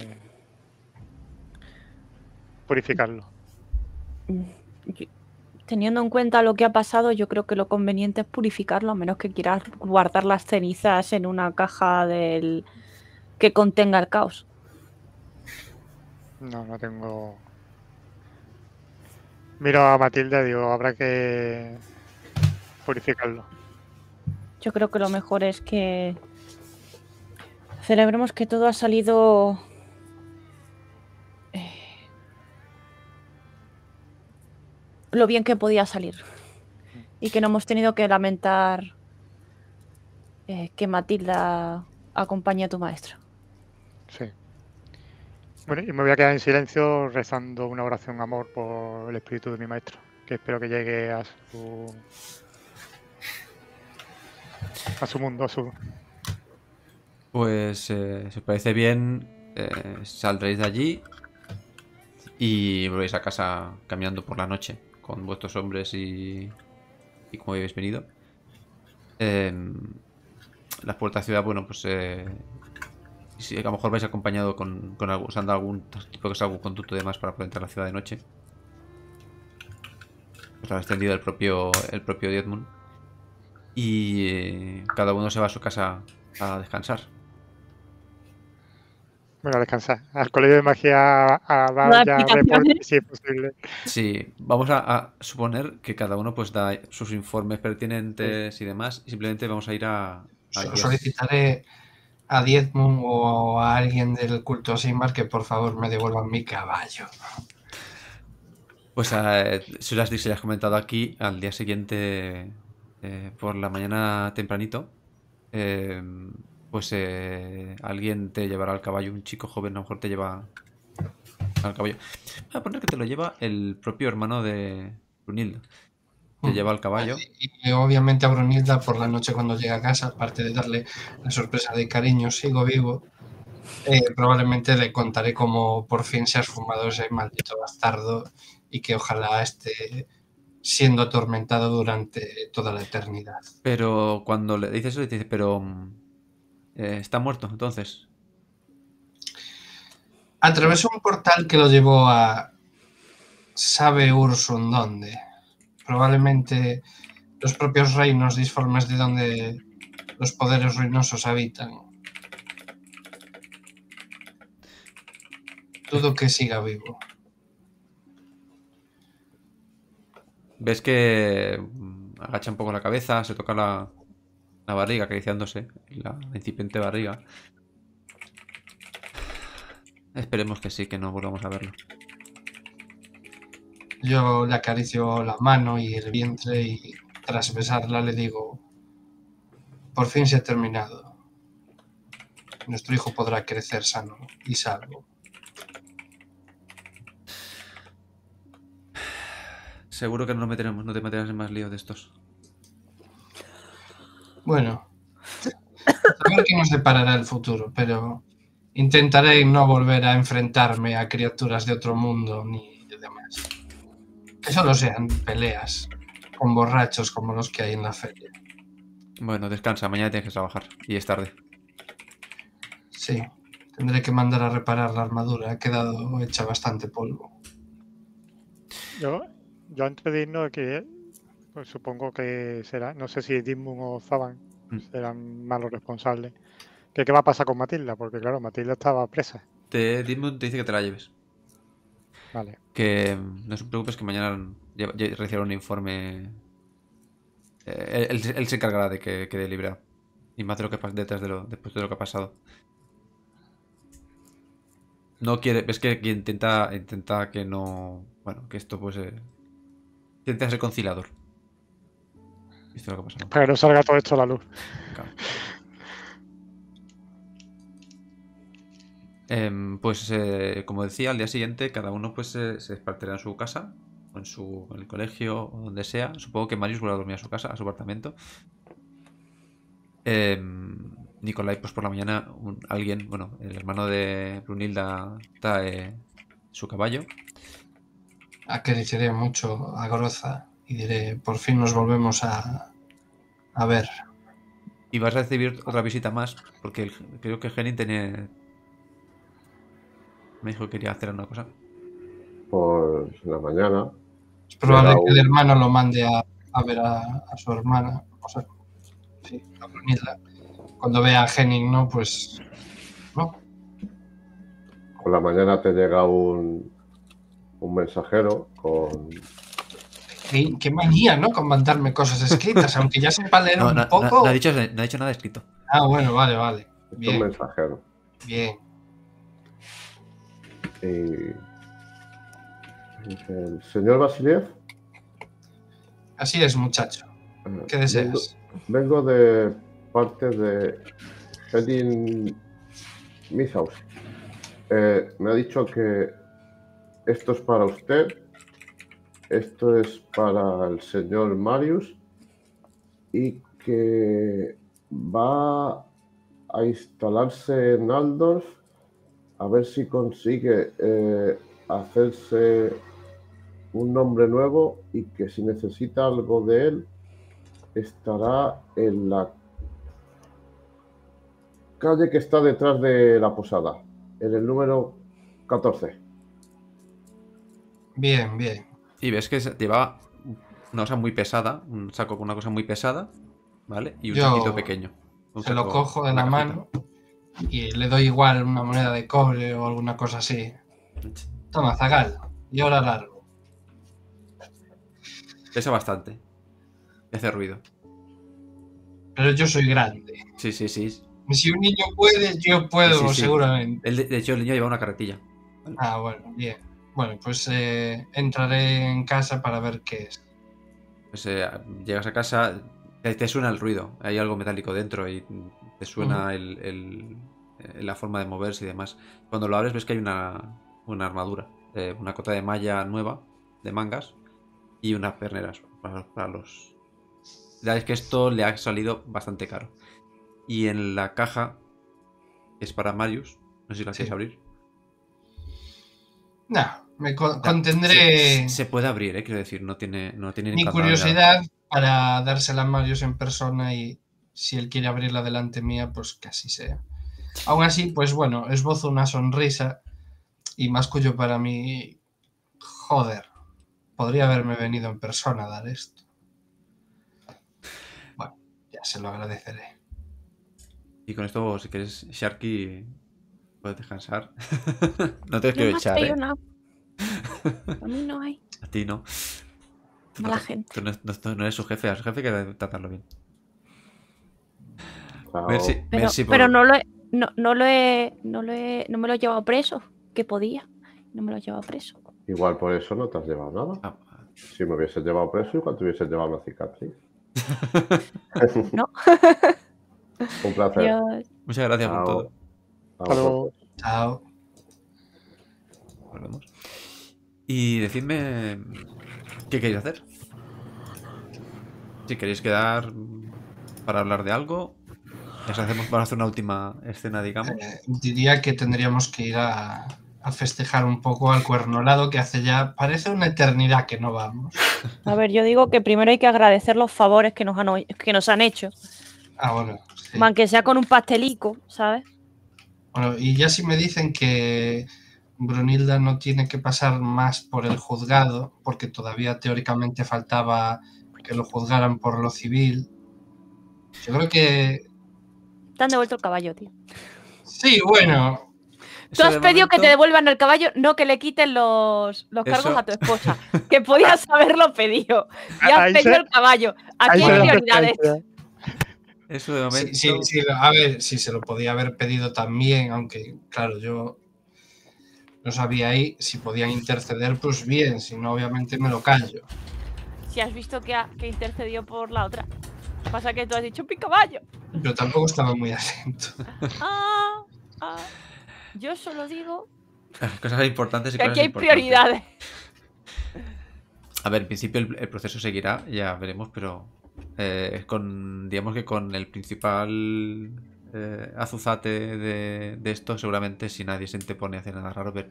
purificarlo? Teniendo en cuenta lo que ha pasado, yo creo que lo conveniente es purificarlo, a menos que quieras guardar las cenizas en una caja del que contenga el caos. No, no tengo... Miro a Matilda y digo, habrá que purificarlo. Yo creo que lo mejor es que celebremos que todo ha salido... lo bien que podía salir y que no hemos tenido que lamentar que Matilda acompañe a tu maestro. Sí. Bueno, y me voy a quedar en silencio rezando una oración amor por el espíritu de mi maestro, que espero que llegue a su mundo, a su... Pues, si os parece bien, saldréis de allí y volvéis a casa caminando por la noche con vuestros hombres y como habéis venido. Las puertas de la ciudad, bueno, pues si a lo mejor vais acompañado con algo, usando algún tipo que es algún conducto y demás para poder entrar a la ciudad de noche. Pues lo ha extendido el propio Dietmund. Y cada uno se va a su casa a descansar. Bueno, a descansar. Al colegio de magia va ya reporte, si es posible. Sí, vamos a suponer que cada uno pues da sus informes pertinentes y demás. Y simplemente vamos a ir a... Solicitaré a Dietmund o a alguien del culto Sigmar que por favor me devuelvan mi caballo. Pues se las he comentado aquí al día siguiente, por la mañana tempranito. Pues alguien te llevará al caballo, un chico joven a lo mejor te lleva al caballo. Voy a poner que te lo lleva el propio hermano de Brunilda. Te lleva al caballo. Y obviamente a Brunilda por la noche cuando llega a casa, aparte de darle la sorpresa de cariño, sigo vivo, probablemente le contaré cómo por fin se ha esfumado ese maldito bastardo y que ojalá esté siendo atormentado durante toda la eternidad. Pero cuando le dices eso, le dices, pero... está muerto, entonces. Atravesó un portal que lo llevó a... sabe Ursun dónde. Probablemente los propios reinos disformes de donde los poderes ruinosos habitan. Dudo que siga vivo. Ves que agacha un poco la cabeza, se toca la barriga, acariciándose, la incipiente barriga. Esperemos que sí, que no volvamos a verlo. Yo le acaricio la mano y el vientre y tras besarla le digo: por fin se ha terminado. Nuestro hijo podrá crecer sano y salvo. Seguro que no te meterás en más líos de estos. Bueno, a ver qué nos deparará el futuro, pero intentaré no volver a enfrentarme a criaturas de otro mundo ni demás. Que solo sean peleas con borrachos como los que hay en la feria. Bueno, descansa, mañana tienes que trabajar y es tarde. Sí, tendré que mandar a reparar la armadura, ha quedado hecha bastante polvo. Yo antes de irnos que... Pues supongo que será, no sé si Dietmund o Zaban serán malos responsables. ¿Qué va a pasar con Matilda? Porque claro, Matilda estaba presa. Dietmund te dice que te la lleves. Vale. Que no te preocupes que mañana recibirá un informe. Él se encargará de que quede libre. Y más de lo que después de lo que ha pasado. No quiere, ves que intenta que no, bueno, que esto pues intenta ser conciliador. Esto es lo que pasa. Para que no salga todo esto a la luz. Claro. Como decía, al día siguiente cada uno pues se despertará en su casa, o en el colegio, o donde sea. Supongo que Marius volverá a dormir a su casa, a su apartamento. Nicolai, pues por la mañana, el hermano de Brunilda trae su caballo. Acariciaré mucho a Groza. Y diré, por fin nos volvemos a ver. Y vas a recibir otra visita más, porque creo que Jenny me dijo que quería hacer una cosa. Por la mañana Es probable que el hermano lo mande a ver a su hermana, o sea, sí, a Brunilda. Cuando vea a Henning, ¿no? Pues no. Por la mañana te llega un mensajero con... Qué manía, ¿no? Con mandarme cosas escritas, aunque ya sepa leer un poco. No ha dicho nada escrito. Ah, bueno, vale, vale. Bien. Es un mensajero. Bien. ¿El señor Vasiliev? Así es, muchacho. ¿Qué deseas? Vengo de parte de Edin Misaus. Me ha dicho que esto es para usted, esto es para el señor Marius y que va a instalarse en Aldorf a ver si consigue hacerse un nombre nuevo y que si necesita algo de él estará en la calle que está detrás de la posada, en el número 14. Bien, bien. Y ves que llevaba una cosa muy pesada, un saco con una cosa muy pesada, ¿vale? Y un saquito pequeño. Se lo cojo de la mano y le doy igual una moneda de cobre o alguna cosa así. Toma, zagal, y ahora largo. Pesa bastante. Hace ruido. Pero yo soy grande. Sí, sí, sí. Si un niño puede, yo puedo, sí, sí, sí, seguramente. De hecho, el niño lleva una carretilla. Vale. Ah, bueno, bien. Bueno, pues entraré en casa para ver qué es. Pues llegas a casa, te suena el ruido. Hay algo metálico dentro y te suena la forma de moverse y demás. Cuando lo abres ves que hay una armadura, una cota de malla nueva, de mangas, y unas perneras para los... Ya es que esto le ha salido bastante caro. Y en la caja, es para Marius, no sé si la quieres abrir. No, me contendré... Se puede abrir, quiero decir, no tiene ni curiosidad para dársela a Marius en persona y si él quiere abrirla delante mía, pues que así sea. Aún así, pues bueno, esbozo una sonrisa y mascullo para mí... Joder, podría haberme venido en persona a dar esto. Bueno, ya se lo agradeceré. Y con esto, si quieres, Sharky, puedes descansar. No te quiero echar, ¿eh? No. A mí no hay. A ti no. Mala gente. Tú no eres su jefe, a su jefe que debe tratarlo bien. Wow. Merci, merci por... Pero no me lo he llevado preso, que podía. No me lo he llevado preso. Igual por eso no te has llevado nada. Ah. Si me hubieses llevado preso, igual te hubieses llevado una cicatriz. No. Un placer. Dios. Muchas gracias por todo. Chao. Chao. Volvemos. Y decidme qué queréis hacer. Si queréis quedar para hablar de algo, les hacemos para hacer una última escena, digamos. Diría que tendríamos que ir a festejar un poco al cuernolado que hace ya, parece una eternidad que no vamos. A ver, yo digo que primero hay que agradecer los favores que nos han hecho. Ah, bueno, sí. Aunque sea con un pastelico, ¿sabes? Bueno, y ya si me dicen que Brunilda no tiene que pasar más por el juzgado, porque todavía teóricamente faltaba que lo juzgaran por lo civil, yo creo que... Te han devuelto el caballo, tío. Sí, bueno... Tú has pedido que te devuelvan el caballo, no que le quiten los cargos a tu esposa, que podías haberlo pedido. Ya has pedido el caballo. Aquí hay prioridades. Eso de momento... Sí, a ver, sí, se lo podía haber pedido también, aunque, claro, yo no sabía ahí si podían interceder, pues bien, si no, obviamente me lo callo. Si has visto que intercedió por la otra, pasa que tú has dicho mi caballo. Yo tampoco estaba muy atento. Yo solo digo... Cosas importantes y que cosas aquí hay prioridades. A ver, en principio el proceso seguirá, ya veremos, pero... digamos que con el principal azuzate de esto, seguramente si nadie se interpone a hacer nada raro, pero,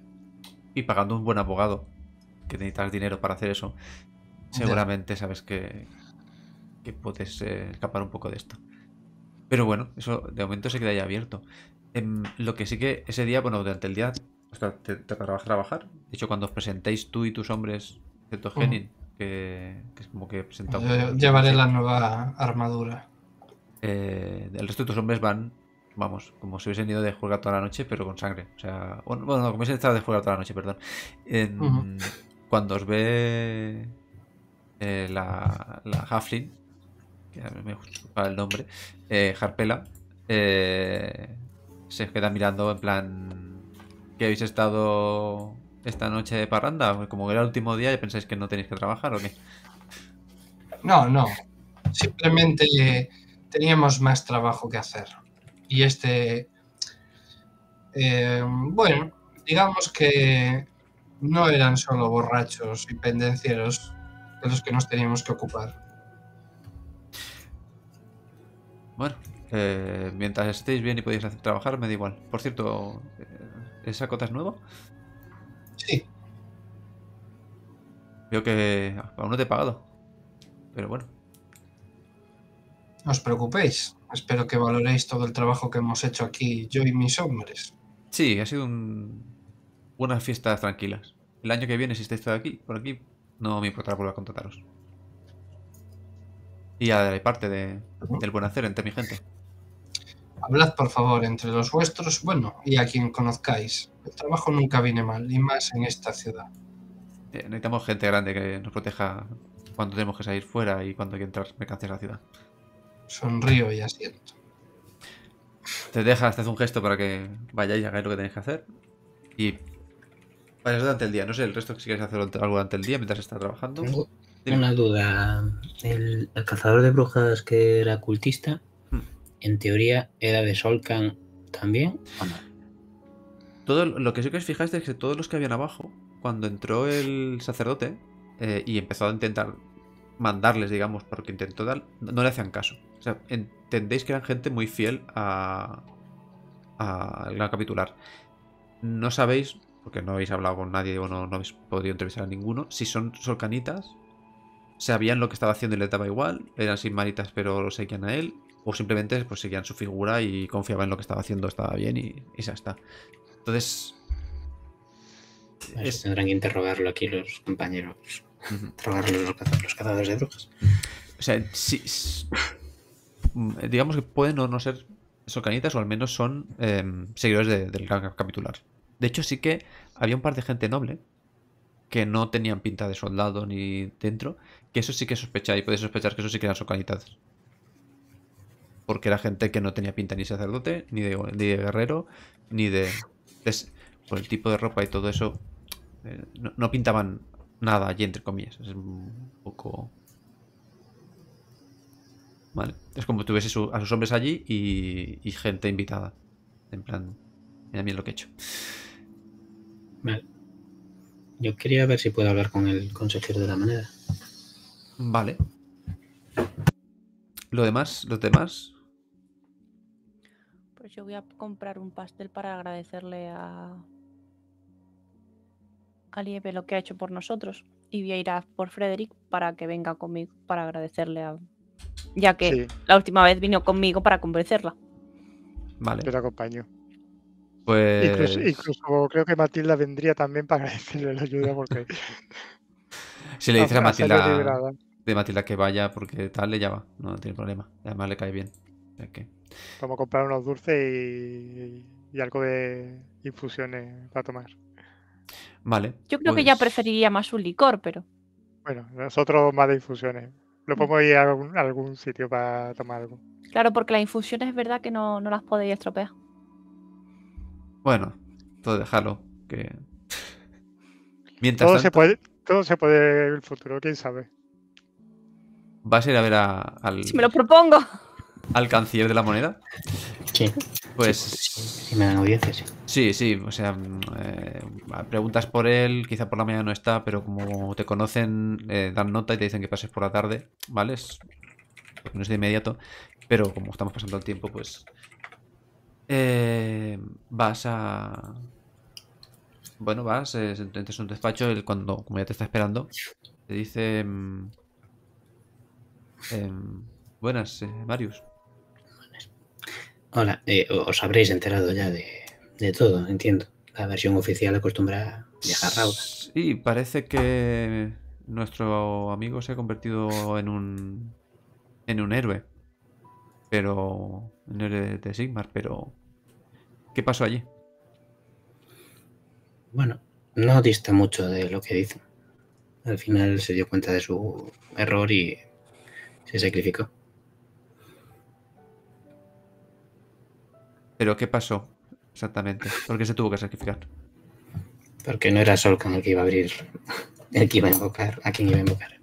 y pagando un buen abogado, que necesitas dinero para hacer eso, seguramente sabes que puedes escapar un poco de esto. Pero bueno, eso de momento se queda ya abierto. Lo que sí que ese día, bueno, durante el día, o sea, te vas a trabajar. De hecho, cuando os presentéis tú y tus hombres, excepto Henning, que es como que he presentado. Llevaré la nueva armadura. El resto de tus hombres van, vamos, como si hubiesen ido de jugar toda la noche, pero con sangre. O sea, bueno, como hubiesen estado de jugar toda la noche, perdón. Cuando os ve la Huffling, que a mí me gusta el nombre, Harpela, se queda mirando en plan, ¿qué habéis estado esta noche de parranda? Como que era el último día y pensáis que no tenéis que trabajar, ¿o qué? No, no. Simplemente teníamos más trabajo que hacer. Y bueno, digamos que no eran solo borrachos y pendencieros de los que nos teníamos que ocupar. Bueno, mientras estéis bien y podéis trabajar, me da igual. Por cierto, ¿esa cota es nueva? Sí. Veo que aún no te he pagado, pero bueno. No os preocupéis. Espero que valoréis todo el trabajo que hemos hecho aquí, yo y mis hombres. Sí, ha sido unas fiestas tranquilas. El año que viene, si estáis por aquí, no me importará volver a contrataros. Y a la parte del buen hacer entre mi gente. Hablad, por favor, entre los vuestros, bueno, y a quien conozcáis. El trabajo nunca viene mal, y más en esta ciudad. Necesitamos gente grande que nos proteja cuando tenemos que salir fuera y cuando hay que entrar mercancías a la ciudad. Sonrío y asiento. Te hace un gesto para que vayáis a hacer lo que tenéis que hacer. Y para eso durante el día. No sé, el resto, si queréis hacer algo durante el día mientras está trabajando. Una duda. El cazador de brujas que era cultista, en teoría, era de Solkan también, ¿o no? Todo lo que sí que os fijáis es que todos los que habían abajo, cuando entró el sacerdote y empezó a intentar mandarles, digamos, porque intentó dar, no le hacían caso. O sea, entendéis que eran gente muy fiel a gran capitular. No sabéis, porque no habéis hablado con nadie o no habéis podido entrevistar a ninguno, si son solcanitas, sabían lo que estaba haciendo y les daba igual, eran sin manitas pero lo seguían a él, o simplemente pues seguían su figura y confiaban en lo que estaba haciendo, estaba bien y ya está. Entonces... tendrán que interrogarlo aquí los compañeros. Los cazadores de brujas. O sea, sí, digamos que pueden o no ser solcanitas, o al menos son seguidores del gran capitular. De hecho, sí que había un par de gente noble que no tenían pinta de soldado ni dentro, que eso sí que sospecháis, podéis sospechar que eso sí que eran solcanitas. Porque era gente que no tenía pinta ni sacerdote, ni de guerrero, ni de por el tipo de ropa y todo eso, no pintaban nada allí, entre comillas. Es un poco... Vale. Es como si tuviese a sus hombres allí y gente invitada. En plan, mira, mira lo que he hecho. Vale. Yo quería ver si puedo hablar con el consejero de la moneda. Vale. ¿Los demás? Pues yo voy a comprar un pastel para agradecerle a Lieve lo que ha hecho por nosotros, y voy a ir a por Fredrick para que venga conmigo, para agradecerle ya que sí, la última vez vino conmigo para convencerla. Vale. Yo te acompaño. Pues... Incluso creo que Matilda vendría también para agradecerle la ayuda, porque... Si le dices a Matilda, que vaya porque tal, ella va, no tiene problema. Además le cae bien. O sea que... Vamos a comprar unos dulces y algo de infusiones para tomar. Vale. Yo creo que ya preferiría más un licor, pero... Bueno, nosotros más de infusiones. Lo podemos ir a algún sitio para tomar algo. Claro, porque las infusiones es verdad que no las podéis estropear. Bueno, todo déjalo. Que... Mientras todo, tanto, todo se puede en el futuro, quién sabe. ¿Vas a ir a ver al... Si me lo propongo. ¿Al canciller de la moneda? Sí. Pues... Sí, me dan audiencia, sí. Sí, o sea, preguntas por él, quizá por la mañana no está, pero como te conocen, dan nota y te dicen que pases por la tarde, ¿vale? No es de inmediato, pero como estamos pasando el tiempo, pues... Bueno, entras en un despacho, él cuando, como ya te está esperando, te dice... Buenas, Marius. Hola, os habréis enterado ya de todo, entiendo. La versión oficial acostumbra viajar rauda. Sí, parece que nuestro amigo se ha convertido en un héroe. Pero un héroe de Sigmar, pero ¿qué pasó allí? Bueno, no dista mucho de lo que dice. Al final se dio cuenta de su error y se sacrificó. ¿Pero qué pasó exactamente? ¿Por qué se tuvo que sacrificar? Porque no era Solkan el que iba a abrir, el que iba a invocar, a quien iba a invocar.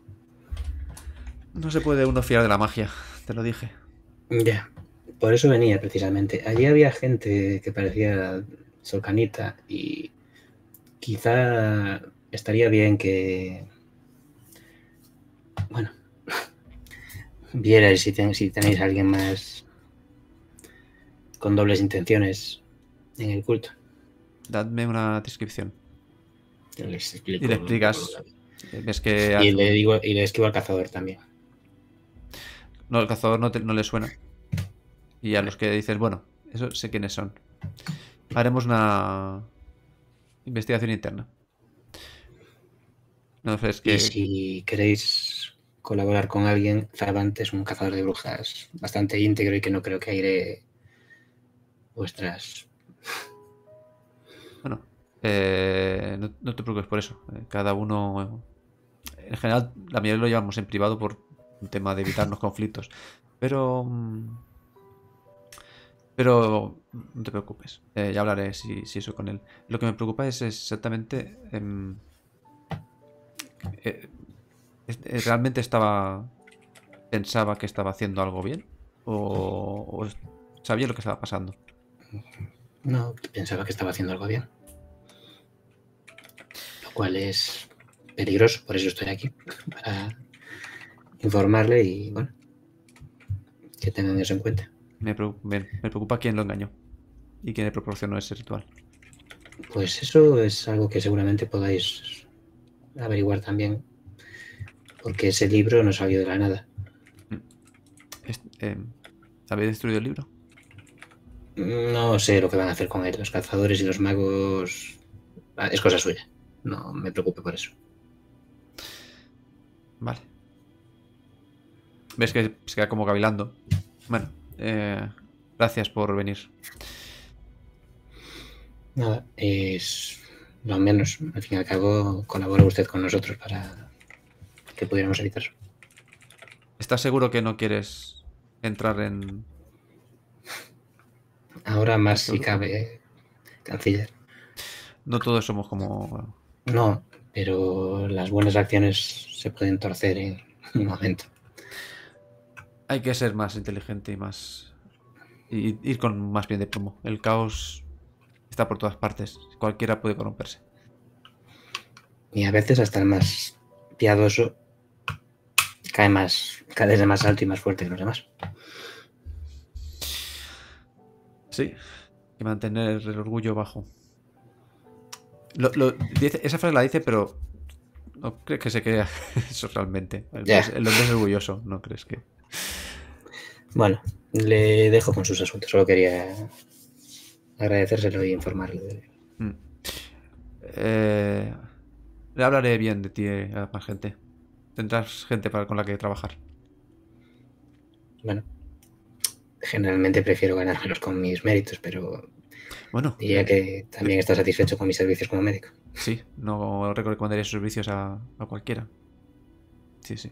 No se puede uno fiar de la magia, te lo dije. Ya, por eso venía precisamente. Allí había gente que parecía solkanita y quizá estaría bien que, bueno, vierais si tenéis a alguien más con dobles intenciones en el culto. Dadme una descripción. Les explico, y le explicas. Es que y le digo, y le escribo al cazador también. No, el cazador no le suena. Y a los que dices, bueno, eso sé quiénes son. Haremos una investigación interna. No, es que... Y si queréis colaborar con alguien, Zaban es un cazador de brujas bastante íntegro y que no creo que aire vuestras... Bueno, no te preocupes por eso. Cada uno... En general, la mayoría lo llevamos en privado por un tema de evitarnos conflictos. Pero no te preocupes. Ya hablaré si eso con él. Lo que me preocupa es exactamente... ¿realmente pensaba que estaba haciendo algo bien? ¿O sabía lo que estaba pasando? No, pensaba que estaba haciendo algo bien. Lo cual es peligroso, por eso estoy aquí. Para informarle y, bueno, que tengan eso en cuenta. Me preocupa quién lo engañó y quién le proporcionó ese ritual. Pues eso es algo que seguramente podáis... averiguar también, porque ese libro no salió de la nada. ¿Habéis destruido el libro? No sé lo que van a hacer con él. Los cazadores y los magos... es cosa suya. No me preocupe por eso. Vale. ¿Ves que se queda como gavilando? Bueno, gracias por venir. Nada, es... Lo menos, al fin y al cabo, colabora usted con nosotros para que pudiéramos evitar. ¿Estás seguro que no quieres entrar en...? Ahora más si cabe, canciller. No todos somos como... No, pero las buenas acciones se pueden torcer en un momento. Hay que ser más inteligente y más... y ir con más bien de plomo. El caos... está por todas partes. Cualquiera puede corromperse. Y a veces hasta el más piadoso cae desde más alto y más fuerte que los demás. Sí. Hay que mantener el orgullo bajo. Esa frase la dice, pero no crees que se crea eso realmente. El hombre es orgulloso, no crees que... Bueno, le dejo con sus asuntos. Solo quería... agradecérselo y informarle de él. Le hablaré bien de ti a más gente. Tendrás gente con la que trabajar. Bueno, generalmente prefiero ganármelos con mis méritos, pero bueno, diría que también está satisfecho con mis servicios como médico. Sí, no recomendaría sus servicios a cualquiera. Sí, sí.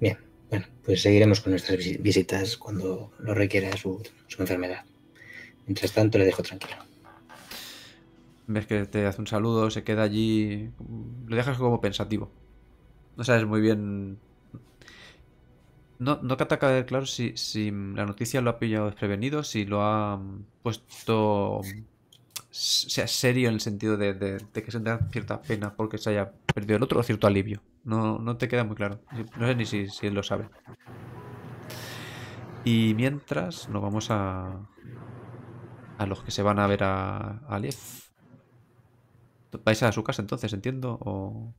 Bien, bueno, pues seguiremos con nuestras visitas cuando lo requiera su enfermedad. Mientras tanto, le dejo tranquilo. Ves que te hace un saludo, se queda allí... Le dejas como pensativo. No sabes muy bien... No cata caer claro si la noticia lo ha pillado desprevenido, si lo ha puesto... sea serio en el sentido de que sienta cierta pena porque se haya perdido el otro o cierto alivio. No te queda muy claro. No sé ni si él lo sabe. Y mientras nos vamos a los que se van a ver a Lieve. ¿Vais a su casa entonces, entiendo? ¿O...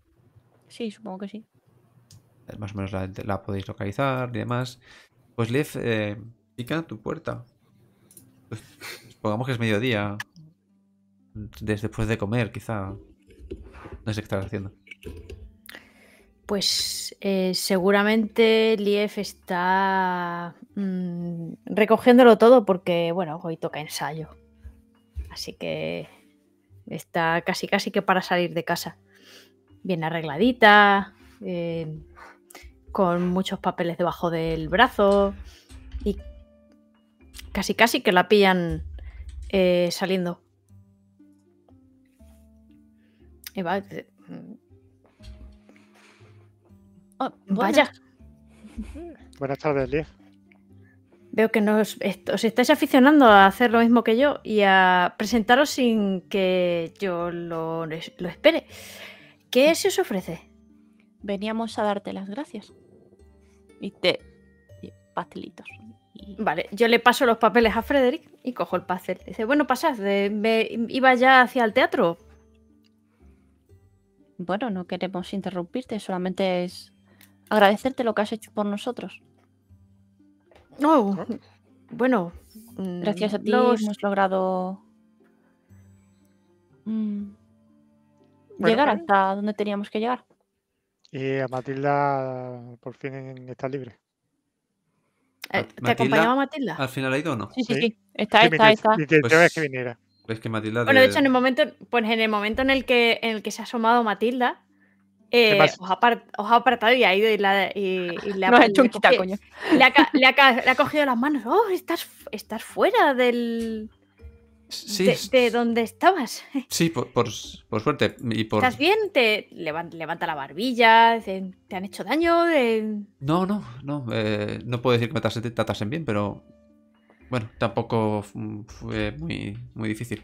Sí, supongo que sí. Más o menos la podéis localizar y demás. Pues Lieve, pica tu puerta. Pues, supongamos que es mediodía. Después de comer, quizá. No sé qué estás haciendo. Pues seguramente Lieve está recogiéndolo todo porque, bueno, hoy toca ensayo. Así que está casi que para salir de casa. Bien arregladita, con muchos papeles debajo del brazo y casi que la pillan saliendo. Eva, oh, vaya. Buenas tardes, Lieve. Veo que os estáis aficionando a hacer lo mismo que yo y a presentaros sin que yo lo espere. ¿Qué se os ofrece? Veníamos a darte las gracias. Y té. Y pastelitos. Vale, yo le paso los papeles a Fredrick y cojo el pastel. Dice, bueno, pasad, me iba ya hacia el teatro. Bueno, no queremos interrumpirte, solamente es agradecerte lo que has hecho por nosotros. No, oh, bueno. Gracias a ti hemos logrado llegar hasta donde teníamos que llegar. Y a Matilda por fin está libre. ¿Te acompañaba Matilda? ¿Al final ha ido o no? Sí, sí, sí. Está. Pues, que viniera. Pues que Matilda bueno, de hecho, en el momento en el que se ha asomado Matilda, os ha apartado y ha ido y le ha hecho un quita, coño. Le ha cogido las manos. ¡Oh, estás fuera del... Sí, de donde estabas! Sí, por suerte. Y por... ¿Estás bien? Te levanta la barbilla, te han hecho daño. No. No puedo decir que me tratasen bien, pero bueno, tampoco fue muy difícil.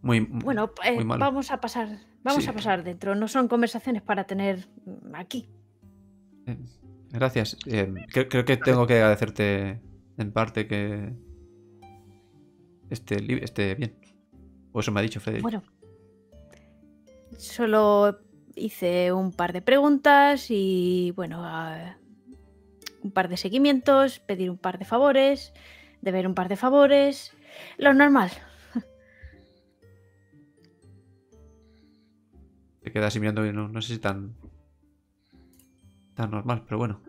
Muy malo. Vamos a pasar dentro. No son conversaciones para tener aquí. Gracias. Creo que tengo que agradecerte en parte que esté bien. O eso me ha dicho Fredrick. Bueno, solo hice un par de preguntas y, bueno, un par de seguimientos, pedir un par de favores, deber un par de favores, lo normal. Te quedas mirando y no sé si tan normal, pero bueno.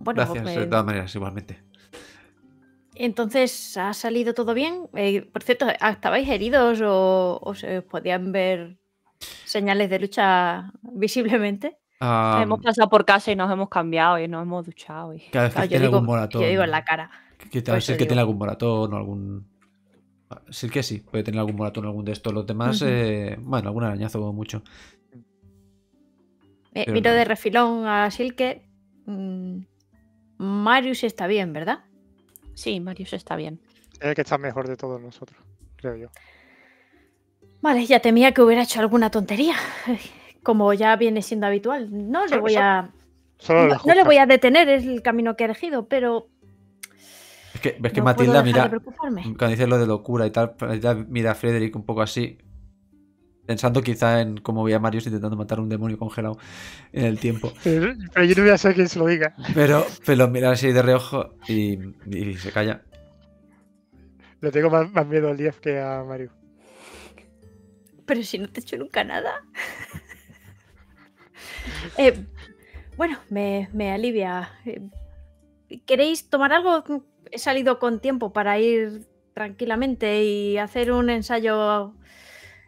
Bueno, gracias, de todas maneras, igualmente. Entonces, ¿ha salido todo bien? Por cierto, ¿estabais heridos o se podían ver señales de lucha visiblemente? Hemos pasado por casa y nos hemos cambiado y nos hemos duchado. Cada vez que tiene algún moratón. Yo digo en la cara. ¿Qué tal? Pues si es que tiene algún moratón o algún... Si es que sí, puede tener algún moratón o algún de estos. Los demás, bueno, algún arañazo como mucho. Miro de refilón a Silke. Marius está bien, ¿verdad? Sí, Marius está bien. El que está mejor de todos nosotros, creo yo. Vale, ya temía que hubiera hecho alguna tontería, como ya viene siendo habitual. No le voy a detener, es el camino que he elegido, pero... Es que no Matilda, mira, cuando dices lo de locura y tal, mira a Fredrick un poco así, pensando quizá en cómo veía a Marius intentando matar a un demonio congelado en el tiempo. Pero yo no voy a saber quién se lo diga. Pero mira así de reojo y se calla. Le tengo más miedo a Lieve que a Marius. Pero si no te he hecho nunca nada. Bueno, me alivia. ¿Queréis tomar algo? He salido con tiempo para ir tranquilamente y hacer un ensayo,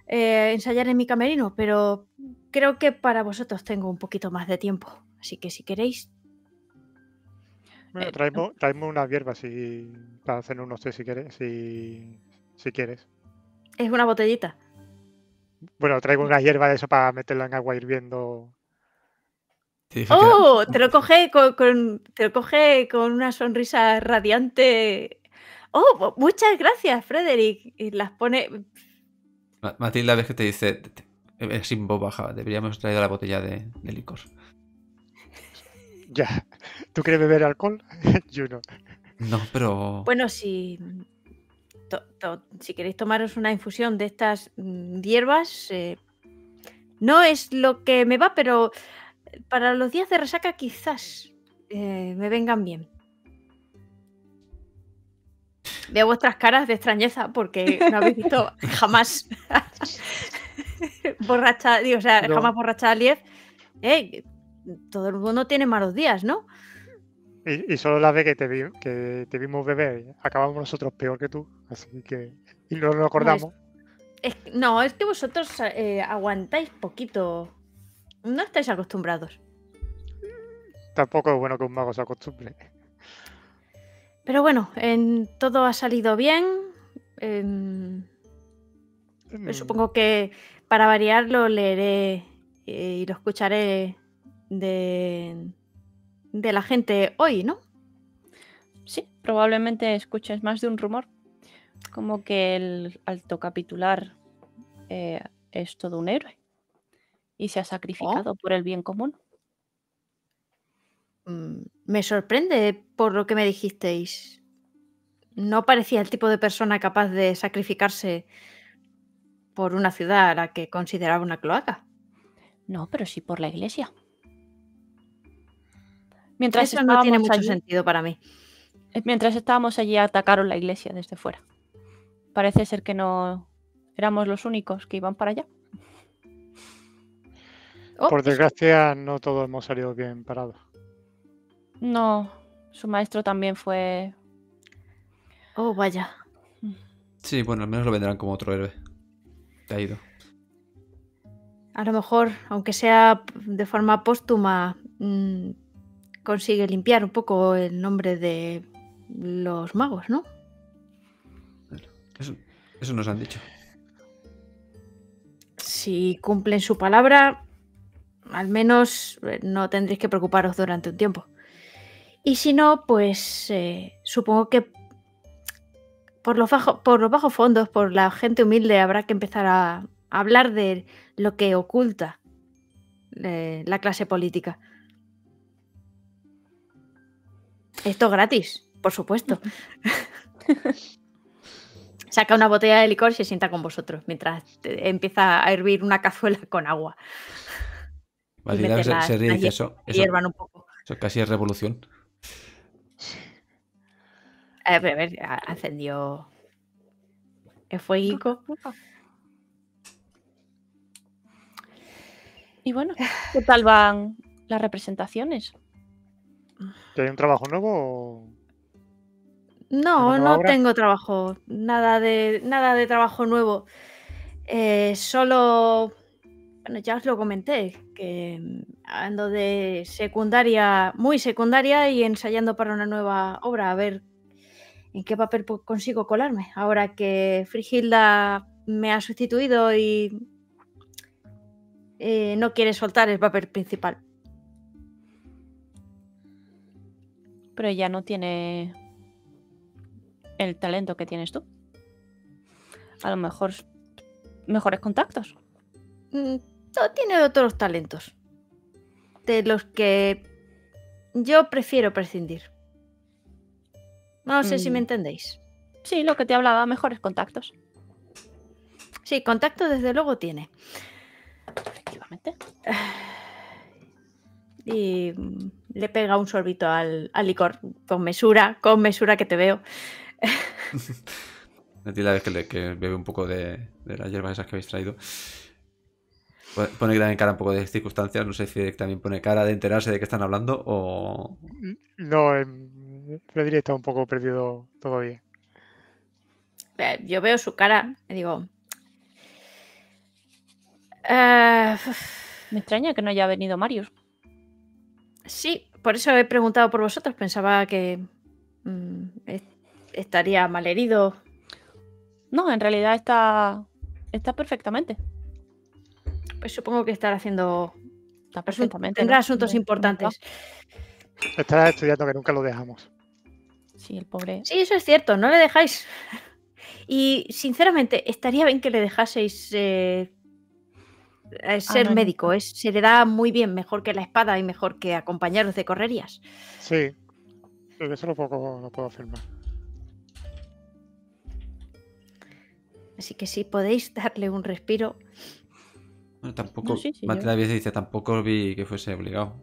ensayar en mi camerino, pero creo que para vosotros tengo un poquito más de tiempo, así que si queréis... Bueno, traemos unas hierbas para hacer unos té si quieres. ¿Es una botellita? Bueno, traigo unas hierbas de eso para meterla en agua hirviendo... ¡Oh! Te lo coge con una sonrisa radiante. ¡Oh! Muchas gracias, Fredrick. Y las pone... Matilda, ves que te dice... sin voz baja, deberíamos traer la botella de licor. Ya. ¿Tú quieres beber alcohol? Yo no. No, pero... Bueno, si queréis tomaros una infusión de estas hierbas... no es lo que me va, pero... Para los días de resaca quizás me vengan bien. Veo vuestras caras de extrañeza porque no habéis visto jamás borracha, digo, o sea, no. Jamás borracha a Lieve. Todo el mundo tiene malos días, ¿no? Y solo la vez que te vimos beber, acabamos nosotros peor que tú, así que... Y no nos acordamos. No, es que vosotros aguantáis poquito. No estáis acostumbrados. Tampoco es bueno que un mago se acostumbre. Pero bueno, todo ha salido bien. Supongo que para variar lo leeré y lo escucharé de la gente hoy, ¿no? Sí, probablemente escuches más de un rumor. Como que el alto capitular es todo un héroe y se ha sacrificado por el bien común. Me sorprende por lo que me dijisteis. No parecía el tipo de persona capaz de sacrificarse por una ciudad a la que consideraba una cloaca. No, pero sí por la iglesia. Mientras eso no tiene mucho sentido para mí. Mientras estábamos allí atacaron la iglesia desde fuera. Parece ser que no éramos los únicos que iban para allá. Por desgracia no todos hemos salido bien parados. No, su maestro también fue... Oh, vaya. Sí, bueno, al menos lo vendrán como otro héroe. Te ha ido. A lo mejor, aunque sea de forma póstuma... consigue limpiar un poco el nombre de los magos, ¿no? Eso nos han dicho. Si cumplen su palabra, al menos no tendréis que preocuparos durante un tiempo. Y si no, pues supongo que por los bajos fondos, por la gente humilde, habrá que empezar a hablar de lo que oculta la clase política. Esto gratis, por supuesto. Saca una botella de licor y se sienta con vosotros mientras empieza a hervir una cazuela con agua. Matilda se ríe y dice eso. Hiervan un poco. Eso casi es revolución. A ver, encendió el fueguico. Y bueno, ¿qué tal van las representaciones? ¿Hay un trabajo nuevo? No, no tengo trabajo. Nada de trabajo nuevo. Solo... Bueno, ya os lo comenté, que ando de secundaria, muy secundaria, y ensayando para una nueva obra. A ver en qué papel consigo colarme. Ahora que Frigilda me ha sustituido y no quiere soltar el papel principal. Pero ella no tiene el talento que tienes tú. A lo mejor mejores contactos. No tiene otros talentos de los que yo prefiero prescindir. No sé si me entendéis. Sí, lo que te hablaba, mejores contactos. Sí, contacto desde luego tiene. Efectivamente. Y le pega un sorbito al licor, con mesura que te veo. Matilda ves que bebe un poco de las hierbas esas que habéis traído. Pone también cara un poco de circunstancias, no sé si también pone cara de enterarse de qué están hablando o... No, Fredrick está un poco perdido todavía. Yo veo su cara, y digo... Me extraña que no haya venido Marius. Sí, por eso he preguntado por vosotros. Pensaba que estaría malherido. No, en realidad está perfectamente. Pues supongo que estará haciendo... Está perfectamente. Tendrá asuntos importantes. Estará estudiando, que nunca lo dejamos. Sí, el pobre... Sí, eso es cierto, no le dejáis. Y, sinceramente, estaría bien que le dejaseis... ser médico, se le da muy bien, mejor que la espada y mejor que acompañaros de correrías. Sí, eso lo puedo afirmar. Así que si podéis darle un respiro. Bueno, tampoco, no, sí, Matilda dice, tampoco vi que fuese obligado.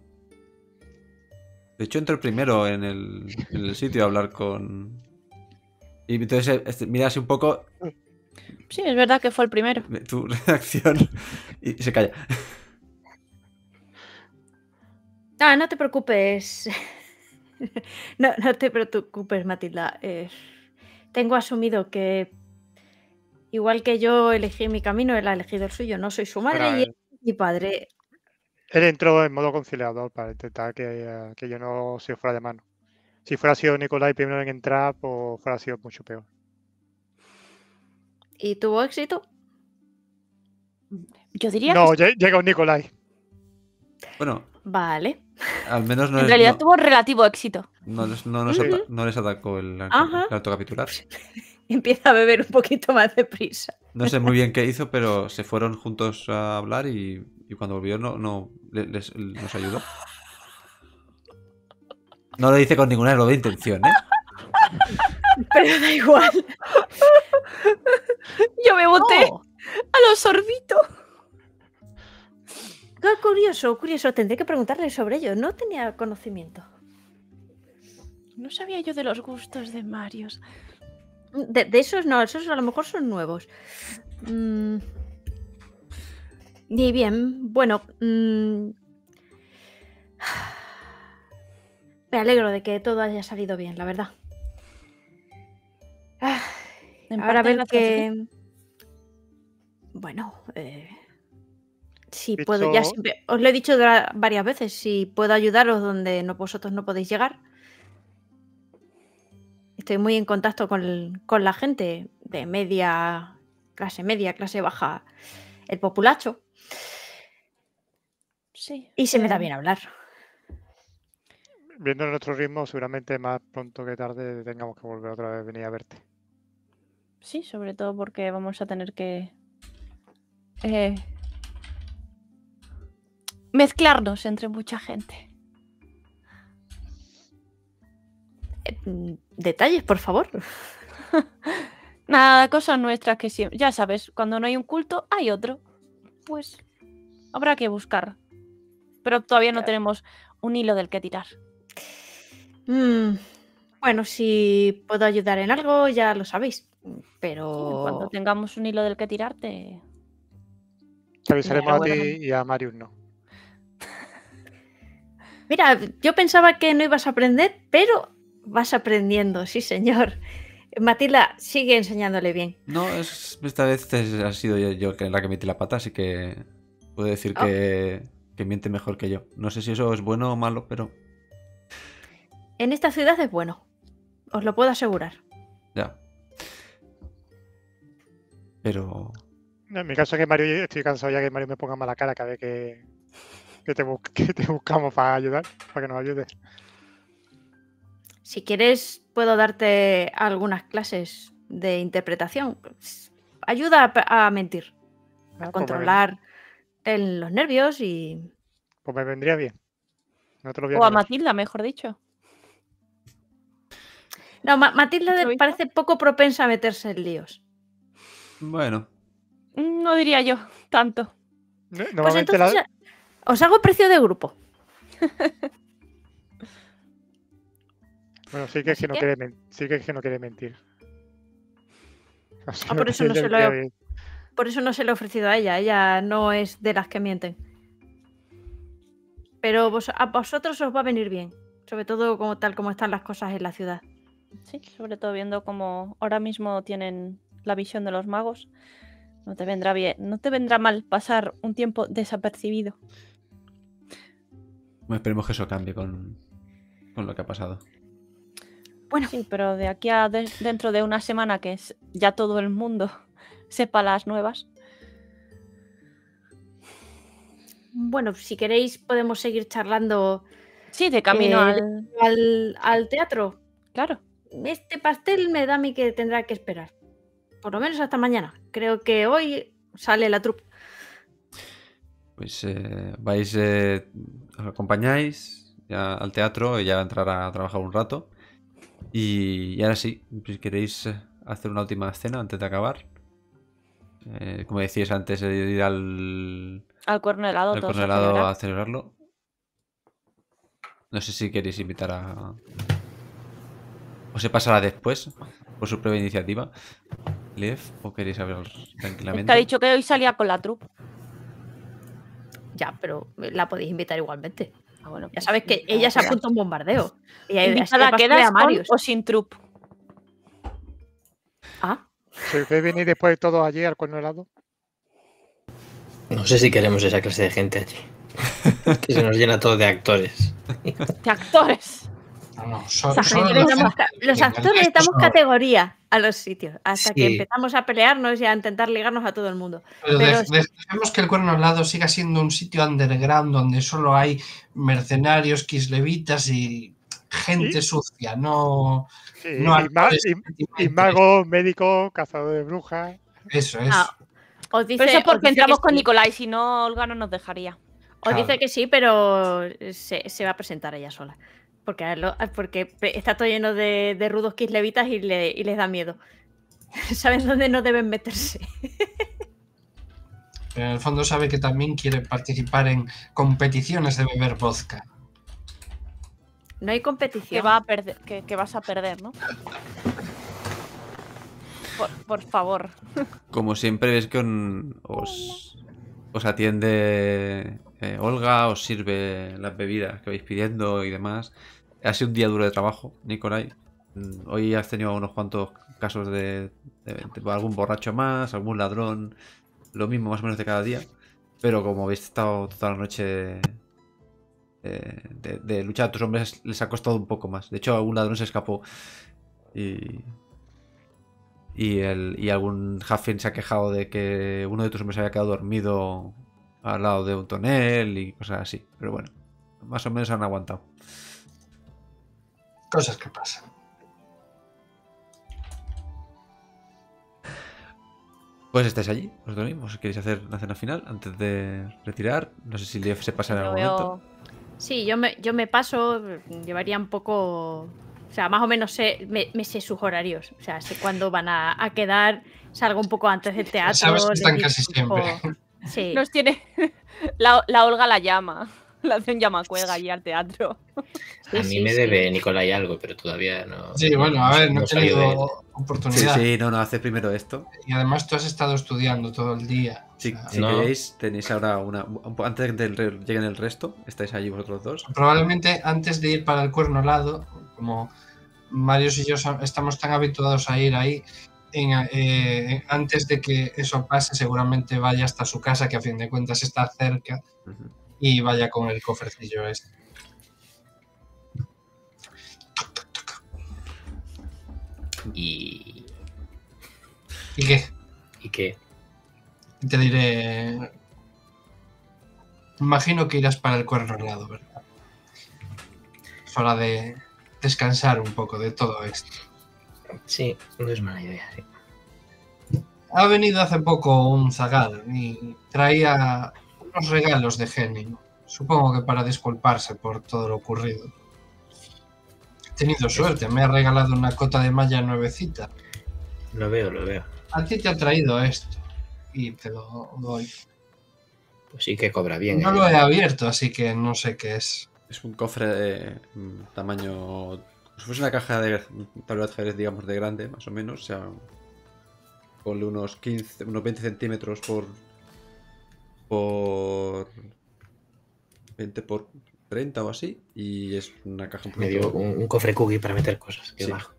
De hecho, entró primero en el sitio a hablar con... Y entonces mira así un poco... Sí, es verdad que fue el primero. Tu reacción. Y se calla. Ah, no te preocupes. No te preocupes, Matilda. Tengo asumido que, igual que yo elegí mi camino, él ha elegido el suyo. No soy su madre y él es mi padre. Él entró en modo conciliador para intentar que yo no se fuera de mano. Si fuera sido Nicolai primero en entrar, pues fuera sido mucho peor. ¿Y tuvo éxito? Yo diría no, que... llega un Nicolai. Bueno. Vale. Al menos no en realidad tuvo relativo éxito. No les atacó el autocapitular. Empieza a beber un poquito más de prisa. No sé muy bien qué hizo, pero se fueron juntos a hablar y cuando volvió nos ayudó. No lo dice con ninguna de intención, ¿eh? Pero da igual. Yo me boté a los sorbitos. Qué curioso. Tendré que preguntarle sobre ello. No tenía conocimiento. No sabía yo de los gustos de Marius. De esos no, esos a lo mejor son nuevos. Y bien, bueno... Me alegro de que todo haya salido bien, la verdad. Ahora ver que... Bueno, si puedo, ya siempre... Os lo he dicho varias veces, si puedo ayudaros donde vosotros no podéis llegar. Estoy muy en contacto con la gente de media, clase baja, el populacho. Sí. Y se me da bien hablar. Viendo nuestro ritmo, seguramente más pronto que tarde tengamos que volver otra vez, venir a verte. Sí, sobre todo porque vamos a tener que mezclarnos entre mucha gente. Detalles, por favor. Nada, cosas nuestras que siempre... Ya sabes, cuando no hay un culto, hay otro. Pues habrá que buscar. Pero todavía no tenemos un hilo del que tirar. Bueno, si puedo ayudar en algo, ya lo sabéis. Pero... Cuando tengamos un hilo del que tirar, te avisaremos a ti y a Marius no. Mira, yo pensaba que no ibas a aprender, pero vas aprendiendo, sí señor. Matilda sigue enseñándole bien. No, esta vez ha sido yo la que metí la pata, así que puedo decir que miente mejor que yo. No sé si eso es bueno o malo, pero... En esta ciudad es bueno. Os lo puedo asegurar. Ya. Pero... No, en mi caso es que Mario... Estoy cansado ya que Mario me ponga mala cara cada vez que te buscamos para ayudar. Para que nos ayudes. Si quieres, puedo darte algunas clases de interpretación. Ayuda a mentir. A controlar los nervios y... Pues me vendría bien. No te lo voy a negar. O a Matilda, mejor dicho. No, Matilda parece poco propensa a meterse en líos. Bueno. No diría yo tanto. Pues entonces os hago precio de grupo. Bueno, sí que no quiere mentir. Así por eso no se lo he ofrecido a ella. Ella no es de las que mienten. Pero a vosotros os va a venir bien. Sobre todo tal como están las cosas en la ciudad. Sí, sobre todo viendo cómo ahora mismo tienen la visión de los magos. No te vendrá mal pasar un tiempo desapercibido. Bueno, esperemos que eso cambie con lo que ha pasado. Bueno, sí, pero de aquí a dentro de una semana que ya todo el mundo sepa las nuevas. Bueno, si queréis podemos seguir charlando. Sí, de camino al teatro. Claro. Este pastel me da a mí que tendrá que esperar. Por lo menos hasta mañana. Creo que hoy sale la trupe. Pues vais, os acompañáis ya al teatro. Ella va a entrar a trabajar un rato. Y ahora sí, si queréis hacer una última escena antes de acabar. Como decíais antes, de ir al cuerno helado, a celebrarlo. No sé si queréis invitar a... O se pasará después, por su propia iniciativa. Lieve o queréis hablar tranquilamente? Te ha dicho que hoy salía con la troupe. Ya, pero la podéis invitar igualmente. Ah, bueno, pues ya sabes que ella se apunta un bombardeo. ¿Invitada quedas a Marius o sin troupe? Ah. ¿Se puede venir después de todo allí al Cuerno Helado? No sé si queremos esa clase de gente allí. Que se nos llena todo de actores. ¿De actores? No, los actores le damos categoría a los sitios, hasta que empezamos a pelearnos y a intentar ligarnos a todo el mundo. Pero dejemos que el Cuerno Helado siga siendo un sitio underground donde solo hay mercenarios, kislevitas y gente sucia, no... Sí, no y mago, médico, cazador de brujas... Eso es. Ah, os dice, pero eso porque entramos con Nicolai, si no Olga no nos dejaría. Claro. Os dice que sí, pero se va a presentar ella sola. Porque está todo lleno de rudos kislevitas y les da miedo. Saben dónde no deben meterse. Pero en el fondo sabe que también quiere participar en competiciones de beber vodka. No hay competición. Que vas a perder, ¿no? Por favor. Como siempre ves que os atiende... Olga, os sirve las bebidas que vais pidiendo y demás. Ha sido un día duro de trabajo, Nicolai. Hoy has tenido unos cuantos casos de algún borracho más, algún ladrón, lo mismo más o menos de cada día. Pero como habéis estado toda la noche de luchar a tus hombres, les ha costado un poco más. De hecho, algún ladrón se escapó y algún Huffin se ha quejado de que uno de tus hombres había quedado dormido al lado de un tonel y cosas así. Pero bueno, más o menos han aguantado. Cosas que pasan. Pues estáis allí, os dormimos. ¿Queréis hacer la cena final antes de retirar? No sé si Lieve se pasa en algún momento. Sí, yo me paso. Llevaría un poco... O sea, más o menos me sé sus horarios. O sea, sé cuándo van a quedar. Salgo un poco antes del teatro. Sabes que están casi siempre. Sí. Nos tiene... La Olga la llama. La hace un llamacuelga allí al teatro. A mí me debe Nicolai algo, pero todavía no... Sí, bueno, a ver, no he tenido oportunidad. Sí, no, haces primero esto. Y además tú has estado estudiando todo el día. Sí, si queréis, tenéis ahora una... Antes de que lleguen el resto, estáis allí vosotros dos. Probablemente antes de ir para el Cuerno Helado, como Marius y yo estamos tan habituados a ir ahí... antes de que eso pase, seguramente vaya hasta su casa, que a fin de cuentas está cerca, y vaya con el cofrecillo este. ¿Y qué? ¿Y qué? Te diré... Imagino que irás para el Cuerno Helado, ¿verdad? Es hora de descansar un poco de todo esto. Sí, no es mala idea, sí. Ha venido hace poco un zagal y traía unos regalos de Henning. Supongo que para disculparse por todo lo ocurrido. He tenido suerte, me ha regalado una cota de malla nuevecita. Lo veo, lo veo. A ti te ha traído esto y te lo doy. Pues sí que cobra bien. No lo he abierto, así que no sé qué es. Es un cofre de tamaño... Si fuese una caja de tablero, digamos, de grande, más o menos, o sea, con unos 20 centímetros por 20 por 30 o así, y es una caja un poquito... un cofre cookie para meter cosas, que bajo.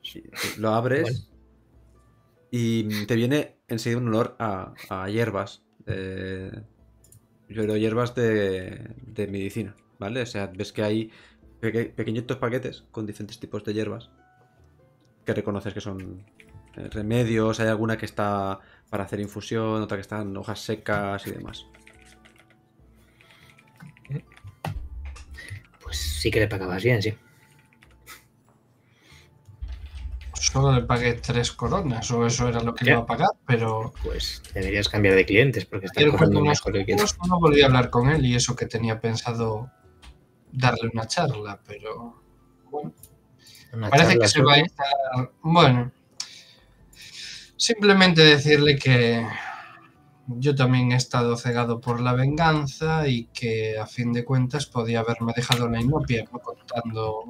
Sí, lo abres y te viene enseguida un olor a hierbas, yo creo hierbas de medicina, ¿vale? O sea, ves que hay... pequeñitos paquetes con diferentes tipos de hierbas que reconoces que son remedios. Hay alguna que está para hacer infusión, otra que está en hojas secas y demás. Pues sí que le pagabas bien, sí. Solo le pagué 3 coronas, o eso era lo que iba a pagar, pero... Pues deberías cambiar de clientes porque está cobrando mejor que quieras. No volví a hablar con él y eso que tenía pensado... darle una charla, pero bueno, parece que se va a estar, bueno, simplemente decirle que yo también he estado cegado por la venganza y que a fin de cuentas podía haberme dejado la inopia contando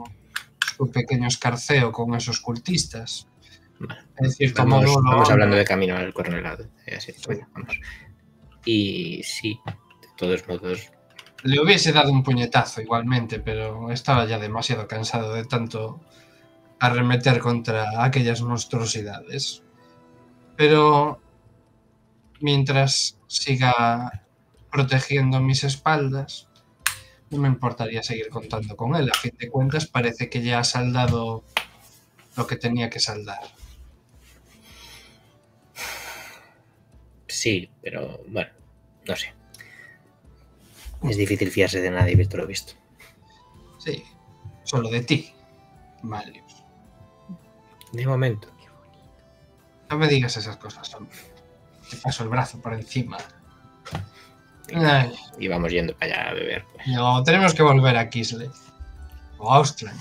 un pequeño escarceo con esos cultistas. En cierto modo, vamos hablando de camino al coronelado. Así, bueno, vamos. Y sí, de todos modos. Le hubiese dado un puñetazo igualmente, pero estaba ya demasiado cansado de tanto arremeter contra aquellas monstruosidades. Pero mientras siga protegiendo mis espaldas, no me importaría seguir contando con él. A fin de cuentas, parece que ya ha saldado lo que tenía que saldar. Sí, pero bueno, no sé. Es difícil fiarse de nadie, visto lo visto. Sí, solo de ti, Marius. De momento. No me digas esas cosas, hombre. Te paso el brazo por encima. Ay. Y vamos yendo para allá a beber. Pues. No, tenemos que volver a Kislev. O a Austria.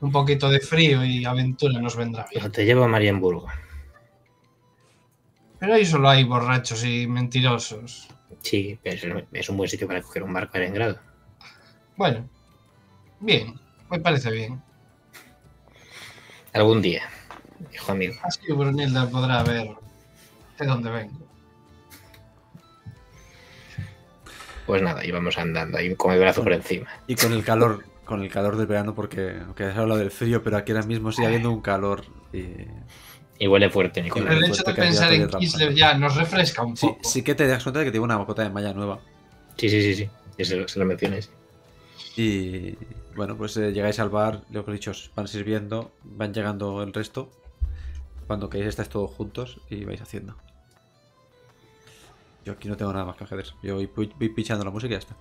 Un poquito de frío y aventura nos vendrá bien. Pero te llevo a Marienburgo. Pero ahí solo hay borrachos y mentirosos. Sí, pero es un buen sitio para coger un barco a Leningrado. Bueno, bien, me parece bien. Algún día, hijo amigo. Así que Brunilda podrá ver de dónde vengo. Pues nada, íbamos andando ahí con el brazo por encima. Y con el calor del verano, porque aunque has hablado del frío, pero aquí ahora mismo sigue habiendo un calor y huele fuerte, Nicolai. Pero el hecho de pensar en Kislev ya nos refresca un poco. Sí, sí que te das cuenta de que tiene una bocota de malla nueva. Sí, sí, sí, sí. Eso se lo mencionas. Y bueno, pues llegáis al bar, los dichos van sirviendo, van llegando el resto. Cuando queréis estáis todos juntos y vais haciendo. Yo aquí no tengo nada más que hacer. Yo voy pichando la música y ya está.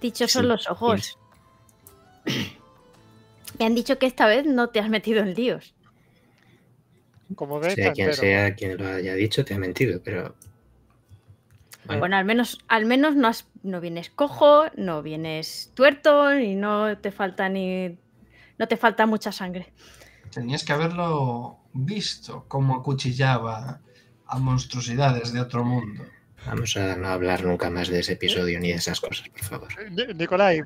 Dichos son los ojos. Me han dicho que esta vez no te has metido en líos. Como que sea quien lo haya dicho, te ha mentido, pero... Bueno, al menos no vienes cojo, no vienes tuerto y no te falta mucha sangre. Tenías que haberlo visto, como acuchillaba a monstruosidades de otro mundo. Vamos a no hablar nunca más de ese episodio ni de esas cosas, por favor. Nicolai...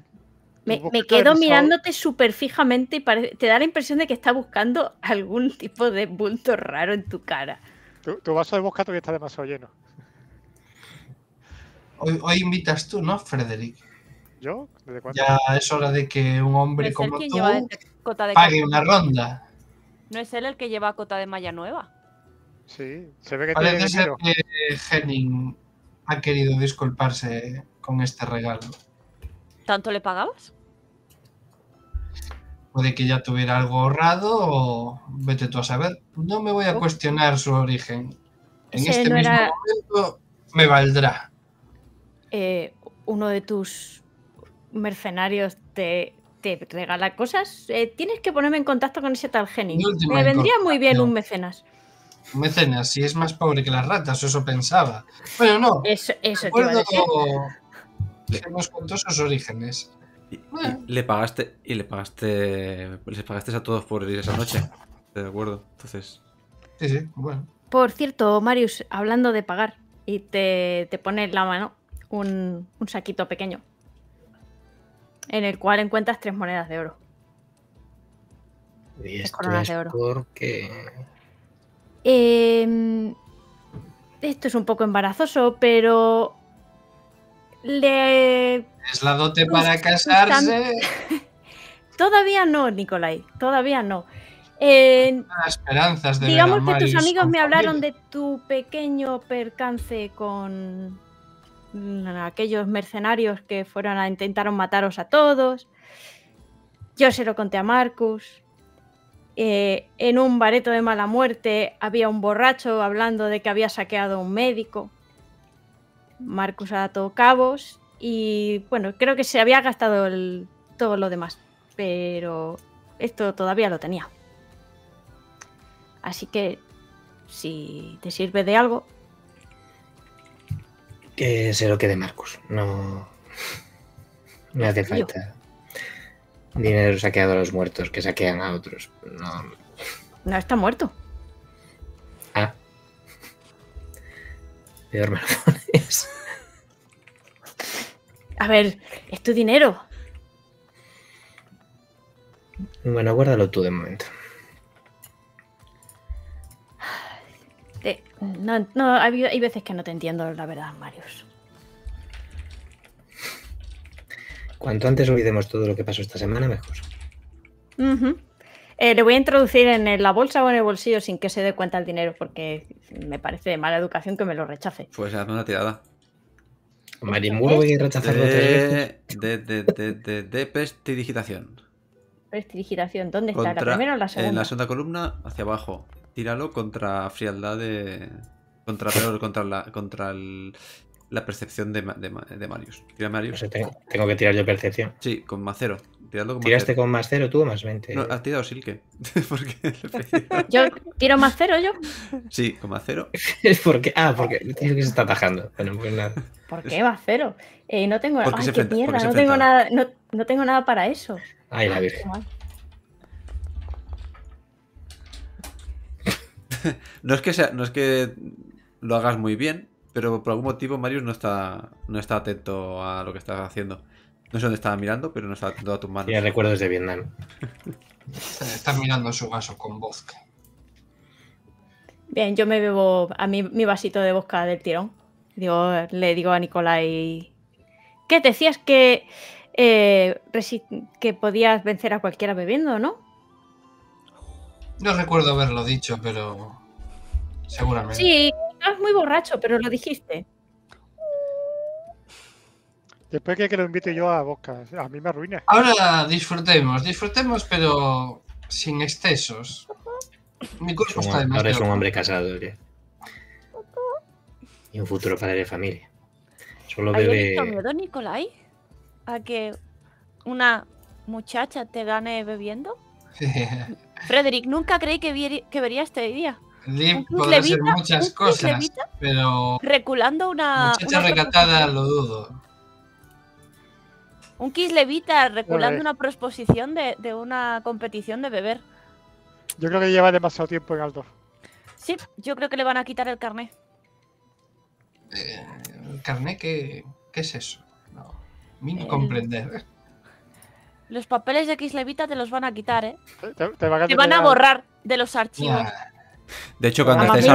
Me quedo mirándote súper fijamente y te da la impresión de que está buscando algún tipo de bulto raro en tu cara. Tu vaso de moscato que está demasiado lleno. Hoy invitas tú, ¿no, Frederick? ¿Yo? ¿Desde cuándo? Ya es hora de que un hombre como tú pague una ronda. ¿No es él el que lleva cota de malla nueva? Sí, se ve que tiene dinero. Parece que Henning ha querido disculparse con este regalo. ¿Tanto le pagabas? Puede que ya tuviera algo ahorrado o vete tú a saber. No me voy a cuestionar su origen. En este mismo momento me valdrá. ¿Uno de tus mercenarios te regala cosas? Tienes que ponerme en contacto con ese tal Henning. Me vendría muy bien un mecenas. Mecenas, si es más pobre que las ratas, eso pensaba. Bueno, no. Eso te iba a decir. Que nos contó sus orígenes. Les pagaste a todos por ir esa noche. De acuerdo, entonces. Sí, sí, bueno. Por cierto, Marius, hablando de pagar, y te pone en la mano un saquito pequeño, en el cual encuentras 3 monedas de oro. Y esto 3 coronas de oro. ¿Por qué? Esto es un poco embarazoso, pero... ¿Es la dote para casarse? Todavía no, Nicolai, todavía no. Esperanzas de digamos que tus amigos me hablaron de tu pequeño percance con aquellos mercenarios que fueron a intentar mataros a todos. Yo se lo conté a Marcus. En un bareto de mala muerte había un borracho hablando de que había saqueado a un médico. Marcus ató cabos y bueno, creo que se había gastado todo lo demás, pero esto todavía lo tenía. Así que si te sirve de algo, que se lo quede Marcus. No, no hace falta dinero saqueado a los muertos que saquean a otros. No, no está muerto. Ah, peor marcones. A ver, es tu dinero. Bueno, guárdalo tú de momento. No, hay veces que no te entiendo, la verdad, Marius. Cuanto antes olvidemos todo lo que pasó esta semana, mejor. Le voy a introducir en la bolsa o en el bolsillo sin que se dé cuenta el dinero, porque me parece de mala educación que me lo rechace. Pues hazme una tirada. Marimuro voy a rechazarlo 3 veces. De prestidigitación. Prestidigitación, ¿dónde está? ¿La primera o la segunda? En la segunda columna, hacia abajo. Tíralo contra frialdad de... Contra la percepción de Marius. Tira Marius. Tengo que tirar yo percepción. Sí, con más 0. ¿Tiraste con más 0 tú o más 20? No, has tirado Silke. ¿Por qué? ¿Yo tiro más 0 yo? Sí, con más 0. Porque es que se está atajando. Bueno, pues nada. ¿Por qué más 0? No tengo nada. ¡Ay, qué mierda! No tengo nada para eso. Ay, la Virgen. No es que lo hagas muy bien, pero por algún motivo Marius no está atento a lo que estás haciendo. No sé dónde estaba mirando, pero no estaba atento a tus manos. Ya recuerdos de Vietnam. Estás mirando su vaso con vodka. Bien, yo me bebo a mi vasito de vodka del tirón. Le digo a Nicolai, ¿qué decías que podías vencer a cualquiera bebiendo, no? No recuerdo haberlo dicho, pero seguramente. Sí. Estabas muy borracho, pero lo dijiste. Después que lo invite yo a vodka, a mí me arruina. Ahora disfrutemos, pero sin excesos. Mi cuerpo está demasiado. Ahora es un hombre casado, ¿eh? Y un futuro padre de familia. Solo bebe. ¿Hay miedo, Nicolai, a que una muchacha te gane bebiendo? Fredrick, nunca creí que vería este día. Liv podrá hacer muchas cosas, pero reculando una muchacha recatada lo dudo. Un Kislevita reculando una proposición de una competición de beber. Yo creo que lleva demasiado tiempo en Aldorf. Sí, yo creo que le van a quitar el carné. ¿El carné? ¿Qué es eso? No, ni comprender. Los papeles de Kislevita te los van a quitar, ¿eh? Te van a borrar de los archivos. Ya. De hecho, cuando estés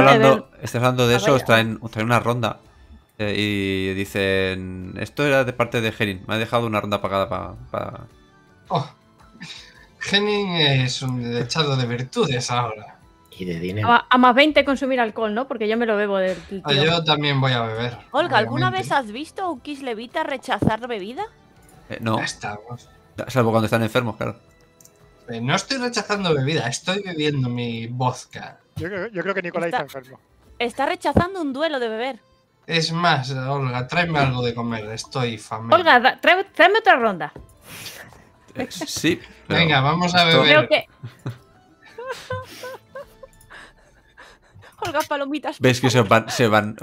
hablando de eso, os traen una ronda y dicen, esto era de parte de Henning, me ha dejado una ronda pagada para... Oh. Henning es un echado de virtudes ahora. Y de dinero. A más 20 consumir alcohol, ¿no? Porque yo me lo bebo del tío. Yo también voy a beber. Olga, obviamente. ¿Alguna vez has visto un Kislevita rechazar bebida? No. Salvo cuando están enfermos, claro. No estoy rechazando bebida, estoy bebiendo mi vodka. Yo creo que Nicolai está enfermo. Está rechazando un duelo de beber. Es más, Olga, tráeme algo de comer, estoy famélico. Olga, tráeme otra ronda. Sí. Venga, vamos a beber. Creo que... Olga, palomitas. ¿Veis que os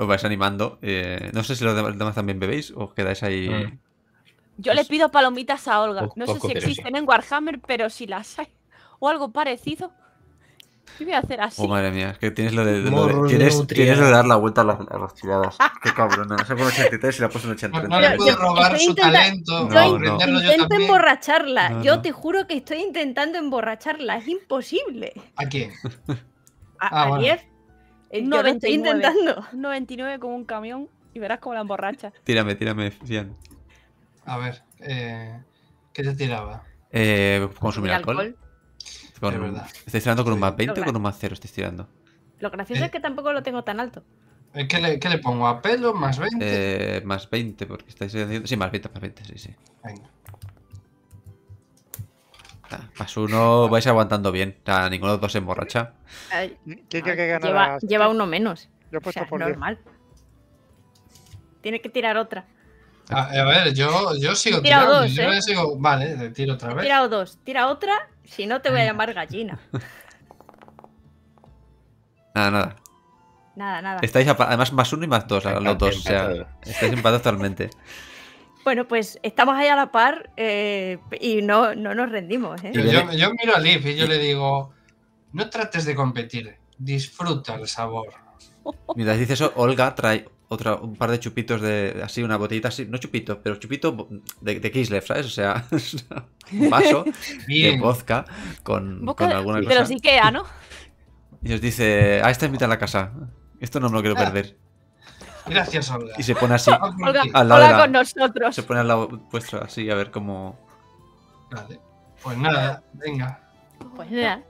vais animando? No sé si los demás también bebéis o os quedáis ahí... Yo le pido palomitas a Olga. No sé si existen en Warhammer, pero si las hay. O algo parecido. ¿Qué voy a hacer así? Oh, madre mía, es que tienes lo de dar la vuelta a las tiradas. Qué cabrón, no sé con 83 y la puse en 83. No le puedo robar su talento. Intento emborracharla. No. Yo te juro que estoy intentando emborracharla. Es imposible. ¿A quién? A 10. Bueno. Lo estoy intentando. 99 con un camión y verás cómo la emborracha. Tírame, Fian. A ver, ¿qué te tiraba? Consumir alcohol. Es verdad. ¿Estáis tirando con un más 20 o con un más 0? Estáis tirando. Lo gracioso es que tampoco lo tengo tan alto. ¿Qué le pongo? ¿A pelo? ¿Más 20? Más 20, porque estáis haciendo... Sí, más 20, sí. Venga. Más uno, vais aguantando bien. O sea, ninguno de los dos se emborracha. Lleva uno menos. Yo he puesto por normal. 10. Tiene que tirar otra. A ver, yo sigo tirando. Dos, yo sigo... Vale, tiro otra vez. Tira dos, tira otra, si no te voy a llamar gallina. Nada. Estáis además más uno y más dos, los dos. O sea, estáis empatados totalmente. Bueno, pues estamos ahí a la par y no nos rendimos. Yo miro a Liv y yo le digo: no trates de competir, disfruta el sabor. Mientras dice eso, Olga trae un par de chupitos de así, una botellita así, no chupitos, pero chupito de Kislev, ¿sabes? O sea, un vaso de vodka con alguna cosa. Pero sí que, ¿no? Y os dice, esta es mitad de la casa. Esto no me lo quiero perder. Gracias, Olga. Y se pone así. Olga, al lado Olga con nosotros. Se pone al lado vuestro así, a ver cómo... Vale. Pues nada, venga. Pues nada.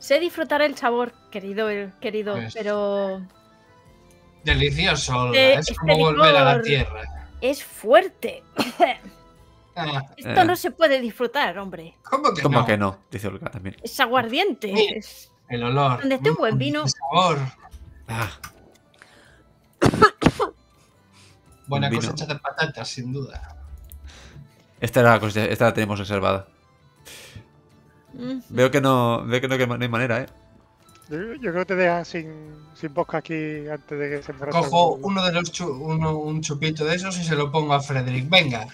Sé disfrutar el sabor, querido, pues... pero... Delicioso, Olga. Es como volver a la tierra. Es fuerte. Esto no se puede disfrutar, hombre. ¿Cómo que no? Dice Olga también. Es aguardiente. Es... El olor. Donde esté un buen vino. El sabor. Ah. Buena cosecha de patatas, sin duda. Esta la tenemos reservada. Veo que no hay manera, ¿eh? Yo creo que te dejan sin bosca aquí antes de que se enfrente. Cojo un chupito de esos y se lo pongo a Fredrick. Venga,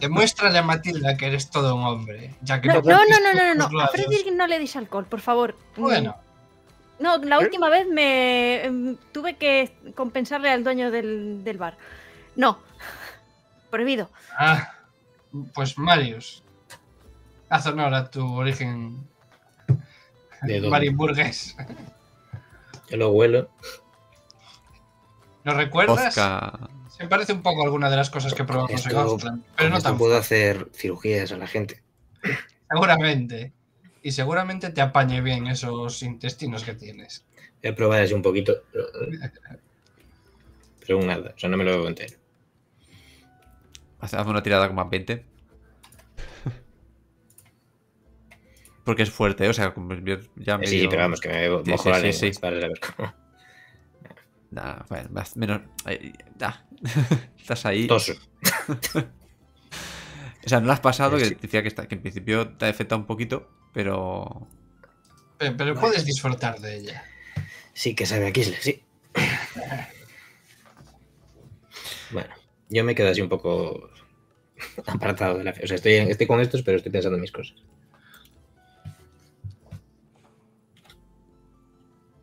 demuéstrale a Matilda que eres todo un hombre. Ya que no. A Fredrick no le deis alcohol, por favor. Bueno. No, la última vez me tuve que compensarle al dueño del bar. No. Prohibido. Ah, pues Marius. Haz honor a tu origen. ¿De dónde? Marimburgués. Yo lo huelo. ¿Lo recuerdas? Oscar. Se parece un poco a alguna de las cosas que probamos en Ostland, pero no tan puedo hacer cirugías a la gente. Seguramente. Y seguramente te apañe bien esos intestinos que tienes. Voy a probar así un poquito. Pero nada, o sea, no me lo veo entero. Hacemos una tirada con más 20. Porque es fuerte, o sea, ya me sí, pero vamos, que me mojo la lengua. Para ver cómo. Nah, bueno, más, menos... Estás ahí. Toso. O sea, no lo has pasado, sí. Que decía que en principio te ha afectado un poquito, pero... Pero puedes disfrutar de ella. Sí, que sabe a Kislev, sí. Bueno, yo me quedo así un poco apartado de la fe. O sea, estoy con estos, pero estoy pensando en mis cosas.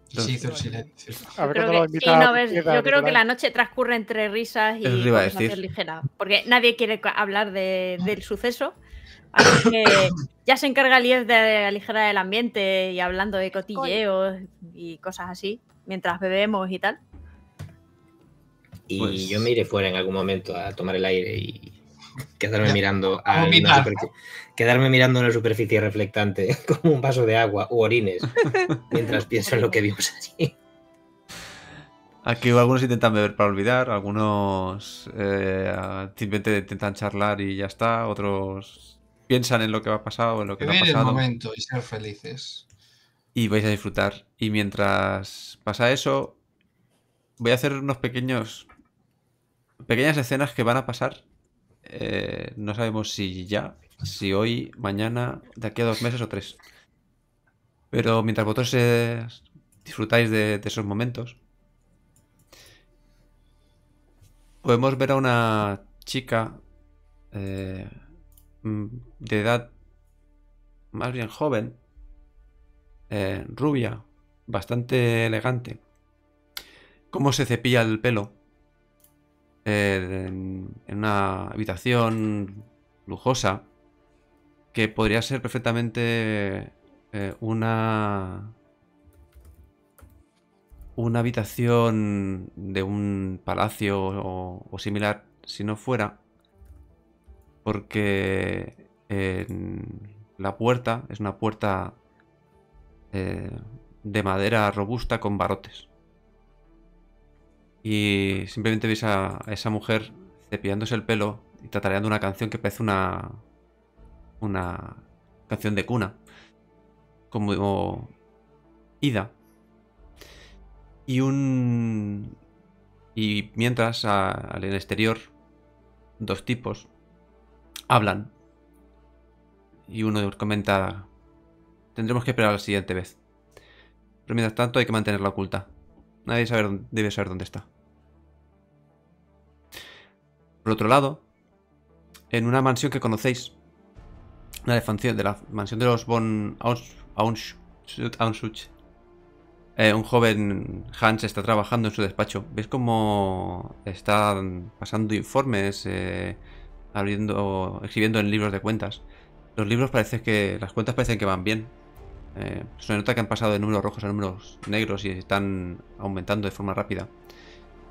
Sí, hizo el silencio. Yo creo que la noche transcurre entre risas y conversación ligera. Porque nadie quiere hablar del suceso. Así que ya se encarga Lieve de aligerar el ambiente y hablando de cotilleos y cosas así, mientras bebemos y tal. Y pues... yo me iré fuera en algún momento a tomar el aire y quedarme mirando a una quedarme mirando una superficie reflectante como un vaso de agua u orines mientras pienso en lo que vimos allí. Aquí algunos intentan beber para olvidar, algunos simplemente intentan charlar y ya está, otros piensan en lo que va a pasar o en lo que no ha pasado. Vivir el momento y ser felices. Y vais a disfrutar. Y mientras pasa eso, voy a hacer unos pequeñas escenas que van a pasar. No sabemos si hoy, mañana, de aquí a 2 meses o 3. Pero mientras vosotros disfrutáis de esos momentos, podemos ver a una chica de edad más bien joven, rubia, bastante elegante, cómo se cepilla el pelo. En una habitación lujosa que podría ser perfectamente una habitación de un palacio o similar, si no fuera porque la puerta es una puerta de madera robusta con barrotes. Y simplemente veis a esa mujer cepillándose el pelo y tarareando una canción que parece una canción de cuna, como Ida. Y mientras en el exterior, 2 tipos hablan. Y uno comenta: tendremos que esperar a la siguiente vez. Pero mientras tanto hay que mantenerla oculta. Nadie debe saber dónde está. Por otro lado, en una mansión que conocéis, la mansión de los Von Aunschutz, un joven Hans está trabajando en su despacho. ¿Veis cómo están pasando informes, escribiendo en libros de cuentas? Las cuentas parecen que van bien. Se nota que han pasado de números rojos a números negros y están aumentando de forma rápida.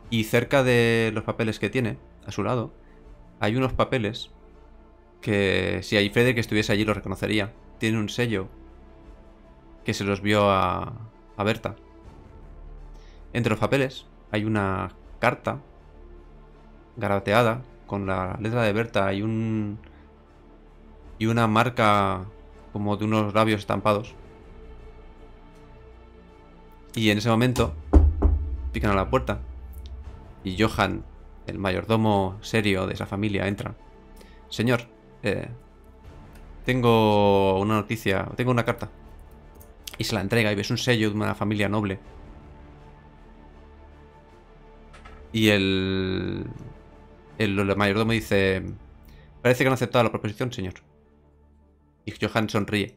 Y cerca de los papeles que tiene, a su lado, hay unos papeles que si hay Fredrick que estuviese allí los reconocería. Tiene un sello que se los vio a Berta. Entre los papeles hay una carta garabateada con la letra de Berta y una marca como de unos labios estampados. Y en ese momento pican a la puerta y Johan, el mayordomo serio de esa familia, entra. Señor, tengo una noticia, tengo una carta. Y se la entrega y ves un sello de una familia noble. Y el mayordomo dice: parece que han aceptado la proposición, señor. Y Johan sonríe.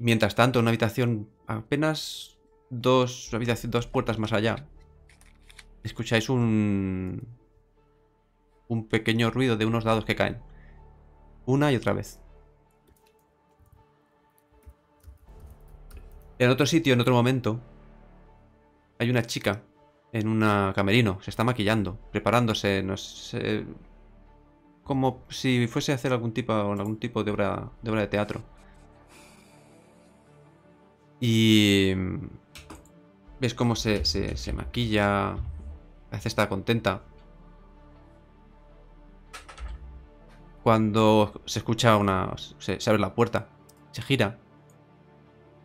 Mientras tanto, en una habitación apenas dos puertas más allá, escucháis un pequeño ruido de unos dados que caen. Una y otra vez. En otro sitio, en otro momento, hay una chica en un camerino. Se está maquillando, preparándose, no sé, como si fuese a hacer algún tipo de obra de teatro. Y ves cómo se maquilla, hace estar contenta. Cuando se escucha se abre la puerta, se gira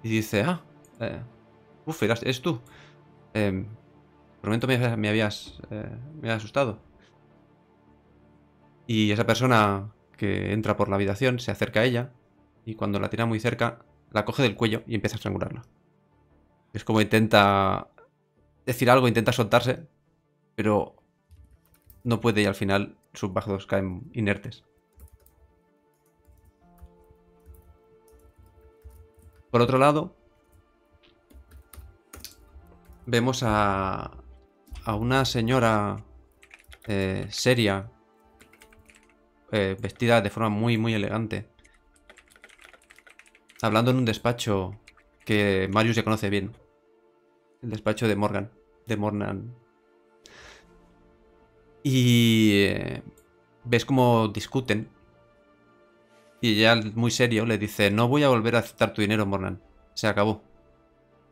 y dice: ah, eres tú. Por un momento me habías asustado. Y esa persona que entra por la habitación se acerca a ella y cuando la tira muy cerca, la coge del cuello y empieza a estrangularla. Es como intenta decir algo, intenta soltarse, pero no puede y al final sus brazos caen inertes. Por otro lado, vemos a una señora seria, vestida de forma muy, muy elegante, hablando en un despacho que Marius ya conoce bien. El despacho de Mornan. Y ves cómo discuten. Y ella, muy serio, le dice: no voy a volver a aceptar tu dinero, Mornan. Se acabó.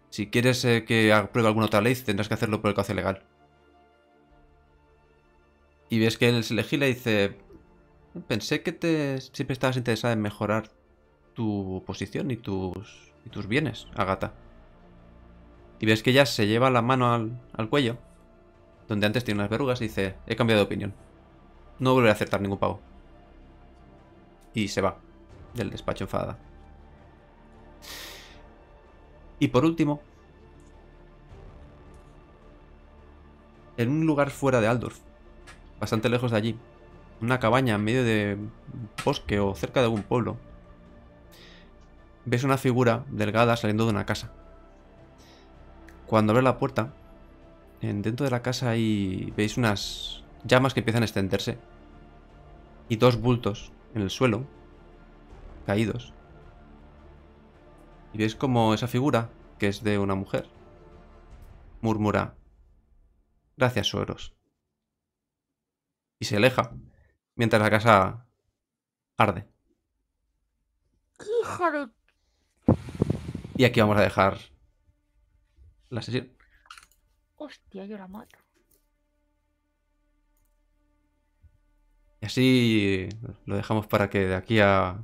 Si quieres que apruebe alguna otra ley, tendrás que hacerlo por el cauce legal. Y ves que él se le gira y dice: pensé que siempre estabas interesada en mejorar tu posición y tus bienes, Agata. Y ves que ella se lleva la mano al cuello, donde antes tiene unas verrugas, y dice: he cambiado de opinión. No volveré a aceptar ningún pago. Y se va del despacho enfadada. Y por último, en un lugar fuera de Aldorf, bastante lejos de allí, una cabaña en medio de un bosque o cerca de algún pueblo, ves una figura delgada saliendo de una casa. Cuando abres la puerta, dentro de la casa veis unas llamas que empiezan a extenderse y dos bultos en el suelo, caídos. Y veis como esa figura, que es de una mujer, murmura: gracias, suegros. Y se aleja, mientras la casa arde. Y aquí vamos a dejar la sesión. Hostia, yo la mato. Y así lo dejamos para que de aquí a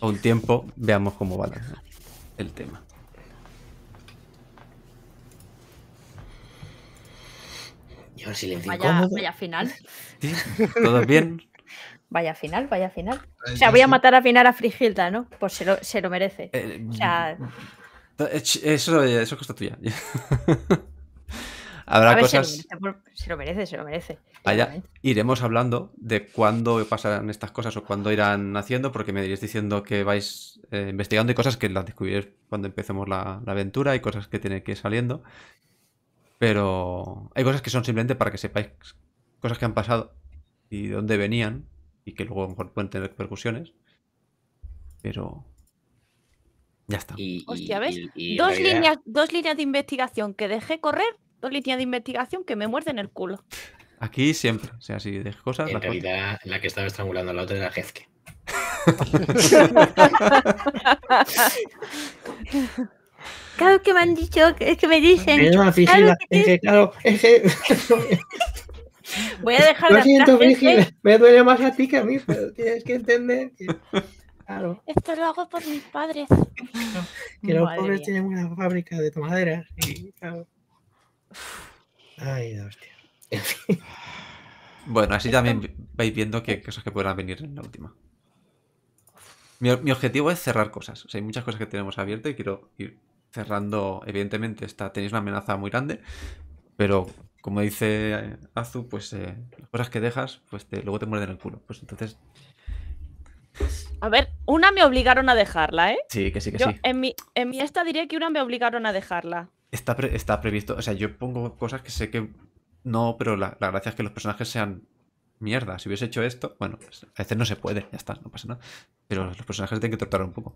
un tiempo veamos cómo va el tema. Y un silencio incómodo. Vaya final. ¿Sí? ¿Todo bien? Vaya final. O sea, voy a matar al final a Frigilda, ¿no? Pues se lo merece. O sea... Eso es cosa tuya. Habrá cosas... Se lo merece. Allá iremos hablando de cuándo pasarán estas cosas o cuándo irán haciendo, porque me diréis diciendo que vais investigando y cosas que las descubriréis cuando empecemos la aventura y cosas que tienen que ir saliendo. Pero hay cosas que son simplemente para que sepáis cosas que han pasado y de dónde venían y que luego a lo mejor pueden tener repercusiones. pero ya está. Hostia, ¿ves? Dos líneas de investigación que dejé correr, dos líneas de investigación que me muerden el culo. Aquí siempre, o sea, si dejo cosas... En realidad, la que estaba estrangulando a la otra era Jezke. Claro que me han dicho, es que me dicen... Voy a dejar la... Lo siento, Virgil, me duele más a ti que a mí, pero tienes que entender que... Claro. Esto lo hago por mis padres. Que los pobres tienen una fábrica de tomaderas. Y, claro. Ay, hostia. Bueno, así también vais viendo que hay cosas que podrán venir en la última. Mi objetivo es cerrar cosas. O sea, hay muchas cosas que tenemos abiertas y quiero ir cerrando. Evidentemente, tenéis una amenaza muy grande, pero como dice Azu, pues las cosas que dejas, pues luego te muerden el culo. Pues entonces... A ver, una me obligaron a dejarla, ¿eh? Sí, que sí, que yo, sí. En mi esta diría que una me obligaron a dejarla. Está previsto. O sea, yo pongo cosas que sé que... No, pero la gracia es que los personajes sean mierda. Si hubiese hecho esto, bueno, pues a veces no se puede, ya está, no pasa nada. Pero los personajes tienen que tortar un poco.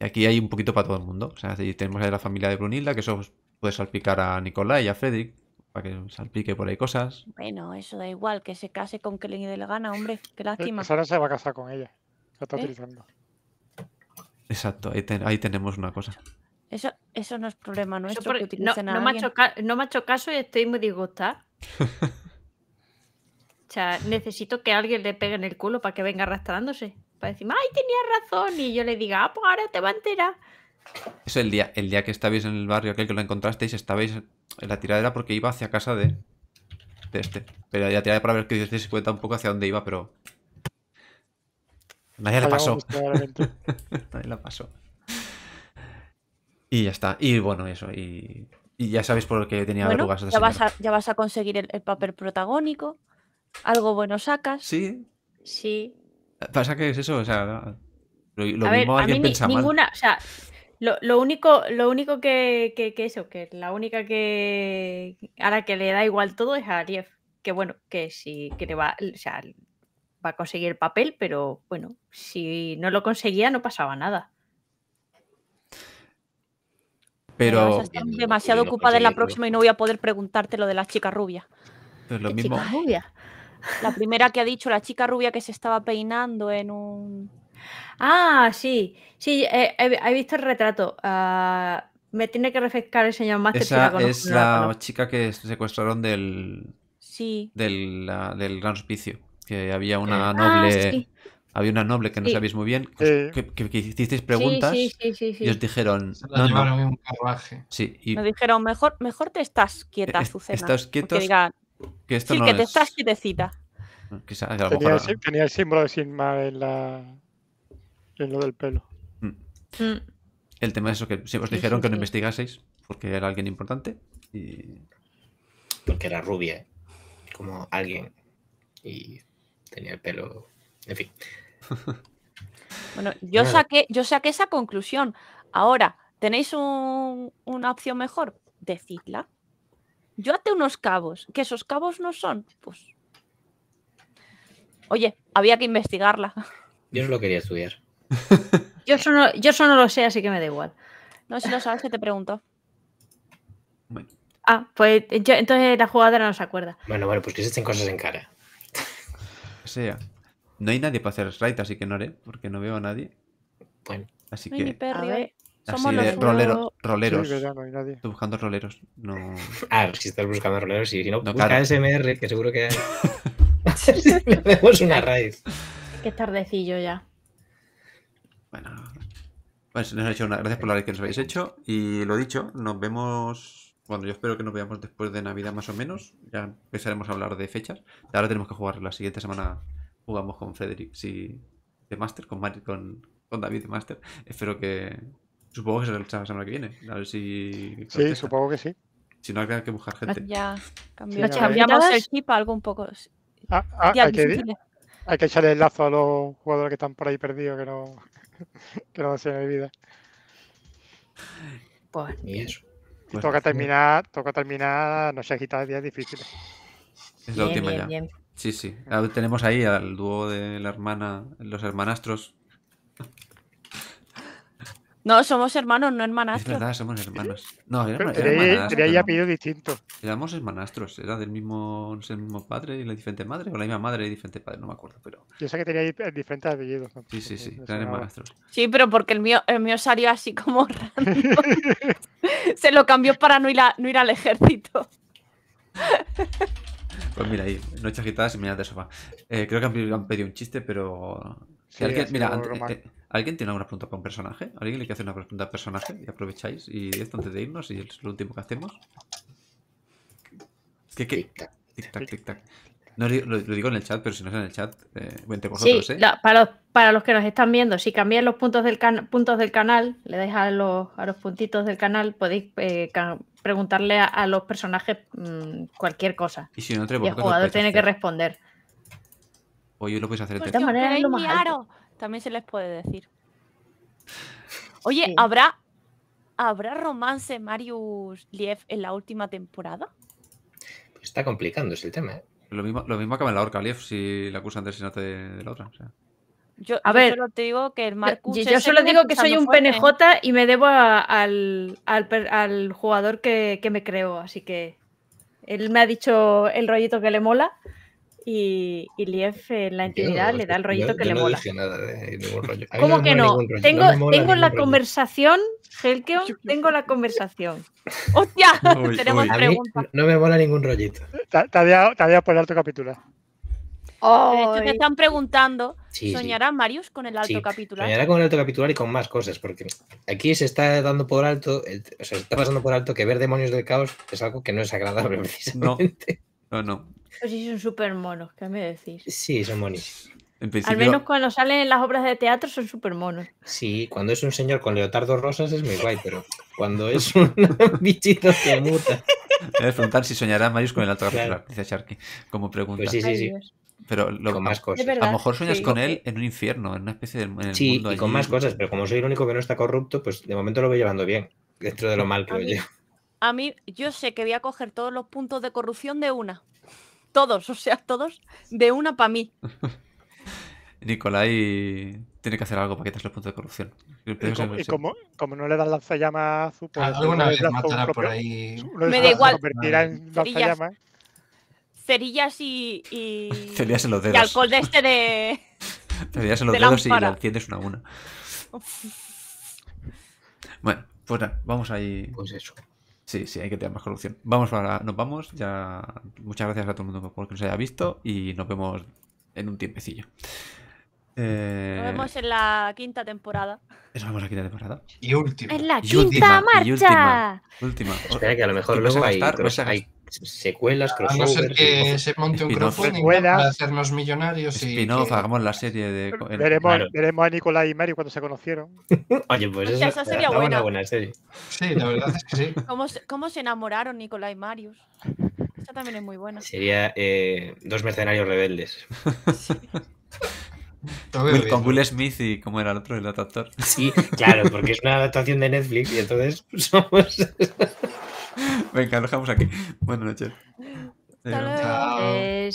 Y aquí hay un poquito para todo el mundo. O sea, si tenemos ahí la familia de Brunilda, que eso puede salpicar a Nicolai y a Fredrick, para que salpique por ahí cosas. Bueno, eso da igual, que se case con que le dé la gana, hombre, qué lástima. Ahora se va a casar con ella, la está utilizando. Exacto, ahí tenemos una cosa. Eso no es problema nuestro, por, que utilicen a alguien. No me ha hecho caso y estoy muy disgustada. O sea, necesito que alguien le pegue en el culo para que venga arrastrándose. Para decir, ¡ay, tenía razón! Y yo le diga, ah, pues ahora te va a enterar. Eso el día que estabais en el barrio aquel que lo encontrasteis, estabais en la tiradera porque iba hacia casa de este. Pero la tiradera para ver que os cuenta un poco hacia dónde iba, pero... Nadie la pasó. Nadie la pasó. Y ya está. Y bueno, eso. Y ya sabéis por qué tenía verrugas. Bueno, ya vas a conseguir el papel protagónico. Algo bueno sacas. Sí. Sí. Pasa que es eso, o sea... Lo mismo alguien piensa mal. Ninguna, o sea, lo único que eso, que la única que... A la que le da igual todo es a Lieve. Que bueno, que sí, que le va... O sea, va a conseguir el papel, pero bueno, si no lo conseguía no pasaba nada. Pero vas a estar demasiado ocupada en la próxima y no voy a poder preguntarte lo de la chica rubia. Pues lo mismo. ¿Chica rubia? La primera que ha dicho, la chica rubia que se estaba peinando en un... Ah, sí. Sí, he visto el retrato. Me tiene que refrescar el señor Máster. Esa es la chica que secuestraron del... Sí. Del gran hospicio. Que había una noble... Sí. Había una noble que no sabéis muy bien, que hicisteis preguntas y os dijeron... Se la llevaron en un carruaje. Sí, y... Nos dijeron, mejor te estás quieta, Azucena. Estás quietos, digan, que esto sí, no que es... te estás quietecita. Quizás, a lo mejor... tenía el símbolo de Sigmar en lo del pelo. El tema es eso, que os dijeron que no investigaseis, porque era alguien importante. Y... Porque era rubia, como alguien, y tenía el pelo... En fin... Bueno, yo saqué esa conclusión. Ahora, ¿tenéis una opción mejor? Decidla. Yo até unos cabos, que esos cabos no son, pues... Oye, había que investigarla. Yo no lo quería estudiar. Yo eso no lo sé, así que me da igual. No, si lo sabes, que te pregunto. Bueno. Ah, pues entonces la jugadora no se acuerda. Bueno, pues que se echen cosas en cara. O sea... No hay nadie para hacer raid, así que no haré, porque no veo a nadie. Bueno. Así que... Ni perro, así somos los roleros. Sí, no hay nadie. Estoy buscando roleros. No... Ah, si estás buscando roleros y si no, busca claro. SMR, que seguro que... Hacemos una raid. Qué tardecillo ya. Bueno, nos ha hecho una... Gracias por la raid que nos habéis hecho. Y lo dicho, nos vemos... Bueno, yo espero que nos veamos después de Navidad más o menos. Ya empezaremos a hablar de fechas. Ahora tenemos que jugar la siguiente semana... Jugamos con Fredrick, sí, de Master, con David de Master. Espero que... Supongo que será la semana que viene. A ver si... Sí, supongo que sí. Si no, hay que buscar gente. Ya, cambiamos el chip a algo un poco... Hay que echarle el lazo a los jugadores que están por ahí perdidos, que no hacen mi vida. Pues ni eso. Y toca terminar, no sé, quitar días difíciles. Es la última ya. Sí, sí. Tenemos ahí al dúo de la hermana, los hermanastros. No, somos hermanos, no hermanastros. Es verdad, somos hermanos. No, tenía apellido distinto. Éramos hermanastros, era del mismo padre y la diferente madre, o la misma madre y diferente padre, no me acuerdo, pero... Yo sé que tenía diferentes apellidos. ¿No? Sí, sí, sí, eran hermanastros. Sí, pero porque el mío salió así como random. Se lo cambió para no ir al ejército. Pues mira, ahí, noche agitada sin mirar de sofá. Creo que han pedido un chiste, pero... Sí, ¿alguien, ¿alguien tiene alguna pregunta para un personaje? ¿Alguien le quiere hacer una pregunta al personaje? Y aprovecháis, y esto antes de irnos, y es lo último que hacemos. Tic-tac. No, lo digo en el chat, pero si no es en el chat, vente vosotros, sí, ¿eh? Para los que nos están viendo, si cambiáis los puntos del canal, le dais a los puntitos del canal, podéis preguntarle a los personajes cualquier cosa. Y si no, y el jugador tiene que responder. Oye, lo podéis hacer de esta manera. Es lo más alto. También se les puede decir. Oye, sí. ¿Habrá romance Marius Lieve en la última temporada? Pues está complicándose el tema, ¿eh? Lo mismo acaba en la horca, Lieve, si la acusan de asesinato de la otra. O sea. Yo solo te digo que el Marcus... Yo solo digo que soy un PNJ y me debo al jugador que me creó. Así que él me ha dicho el rollito que le mola y Lieve en la intimidad le da el rollito que le mola. Yo no dije nada de ningún rollo. ¿Cómo que no? Tengo la conversación, Helkion, tengo la conversación. ¡Hostia! Tenemos preguntas. No me mola ningún rollito. Te había por el alto capitular. Te están preguntando, sí, ¿soñará Marius con el alto capitular? Soñará con el alto capitular y con más cosas, porque aquí se está dando por alto, o sea, se está pasando por alto que ver demonios del caos es algo que no es agradable precisamente. No. Pues sí, son súper monos, ¿qué me decís? Sí, son monis. En principio... Al menos cuando salen en las obras de teatro son súper monos. Sí, cuando es un señor con leotardos rosas es muy guay, pero cuando es un bichito que muta. Voy a preguntar si soñará Marius con el alto capitular, dice Sharky, como pregunta. Pues sí. Pero con más cosas. A lo mejor sueñas con él en un infierno, en una especie de mundo. Sí, y con más cosas, pero como soy el único que no está corrupto, pues de momento lo voy llevando bien, dentro de lo mal que lo llevo. A mí, yo sé que voy a coger todos los puntos de corrupción de una. Todos, o sea, todos de una para mí. Nicolai tiene que hacer algo para quitarse los puntos de corrupción. Y como no le das lanzallamas a Azul, pues alguna vez matará por ahí. Me da igual. Convertirá en lanzallamas. Cerillas y cerillas en los dedos. Y alcohol de este de... Cerillas en los dedos lámpara. Y la enciendes una a una. Bueno, pues nada, vamos ahí. Pues eso. Sí, hay que tener más corrupción. Nos vamos. Ya. Muchas gracias a todo el mundo por que nos haya visto y nos vemos en un tiempecillo. Nos vemos en la quinta temporada. Nos vemos en la quinta temporada. Y última. En la quinta marcha. Última. Espera que a lo mejor luego hay secuelas, crossover. A no ser que se monte un crowdfunding para hacernos millonarios. Spin-off, y hagamos la serie de... Veremos a Nicolai y Mario cuando se conocieron. Oye, pues esa sería una buena serie. Sí, la verdad es que sí. ¿Cómo se enamoraron Nicolai y Marius? Esa también es muy buena. Sería dos mercenarios rebeldes. Sí. Con Will Smith y cómo era el otro, el adaptador. Sí, claro, porque es una adaptación de Netflix y entonces somos... Venga, lo dejamos aquí. Buenas noches. Hasta luego. Chao.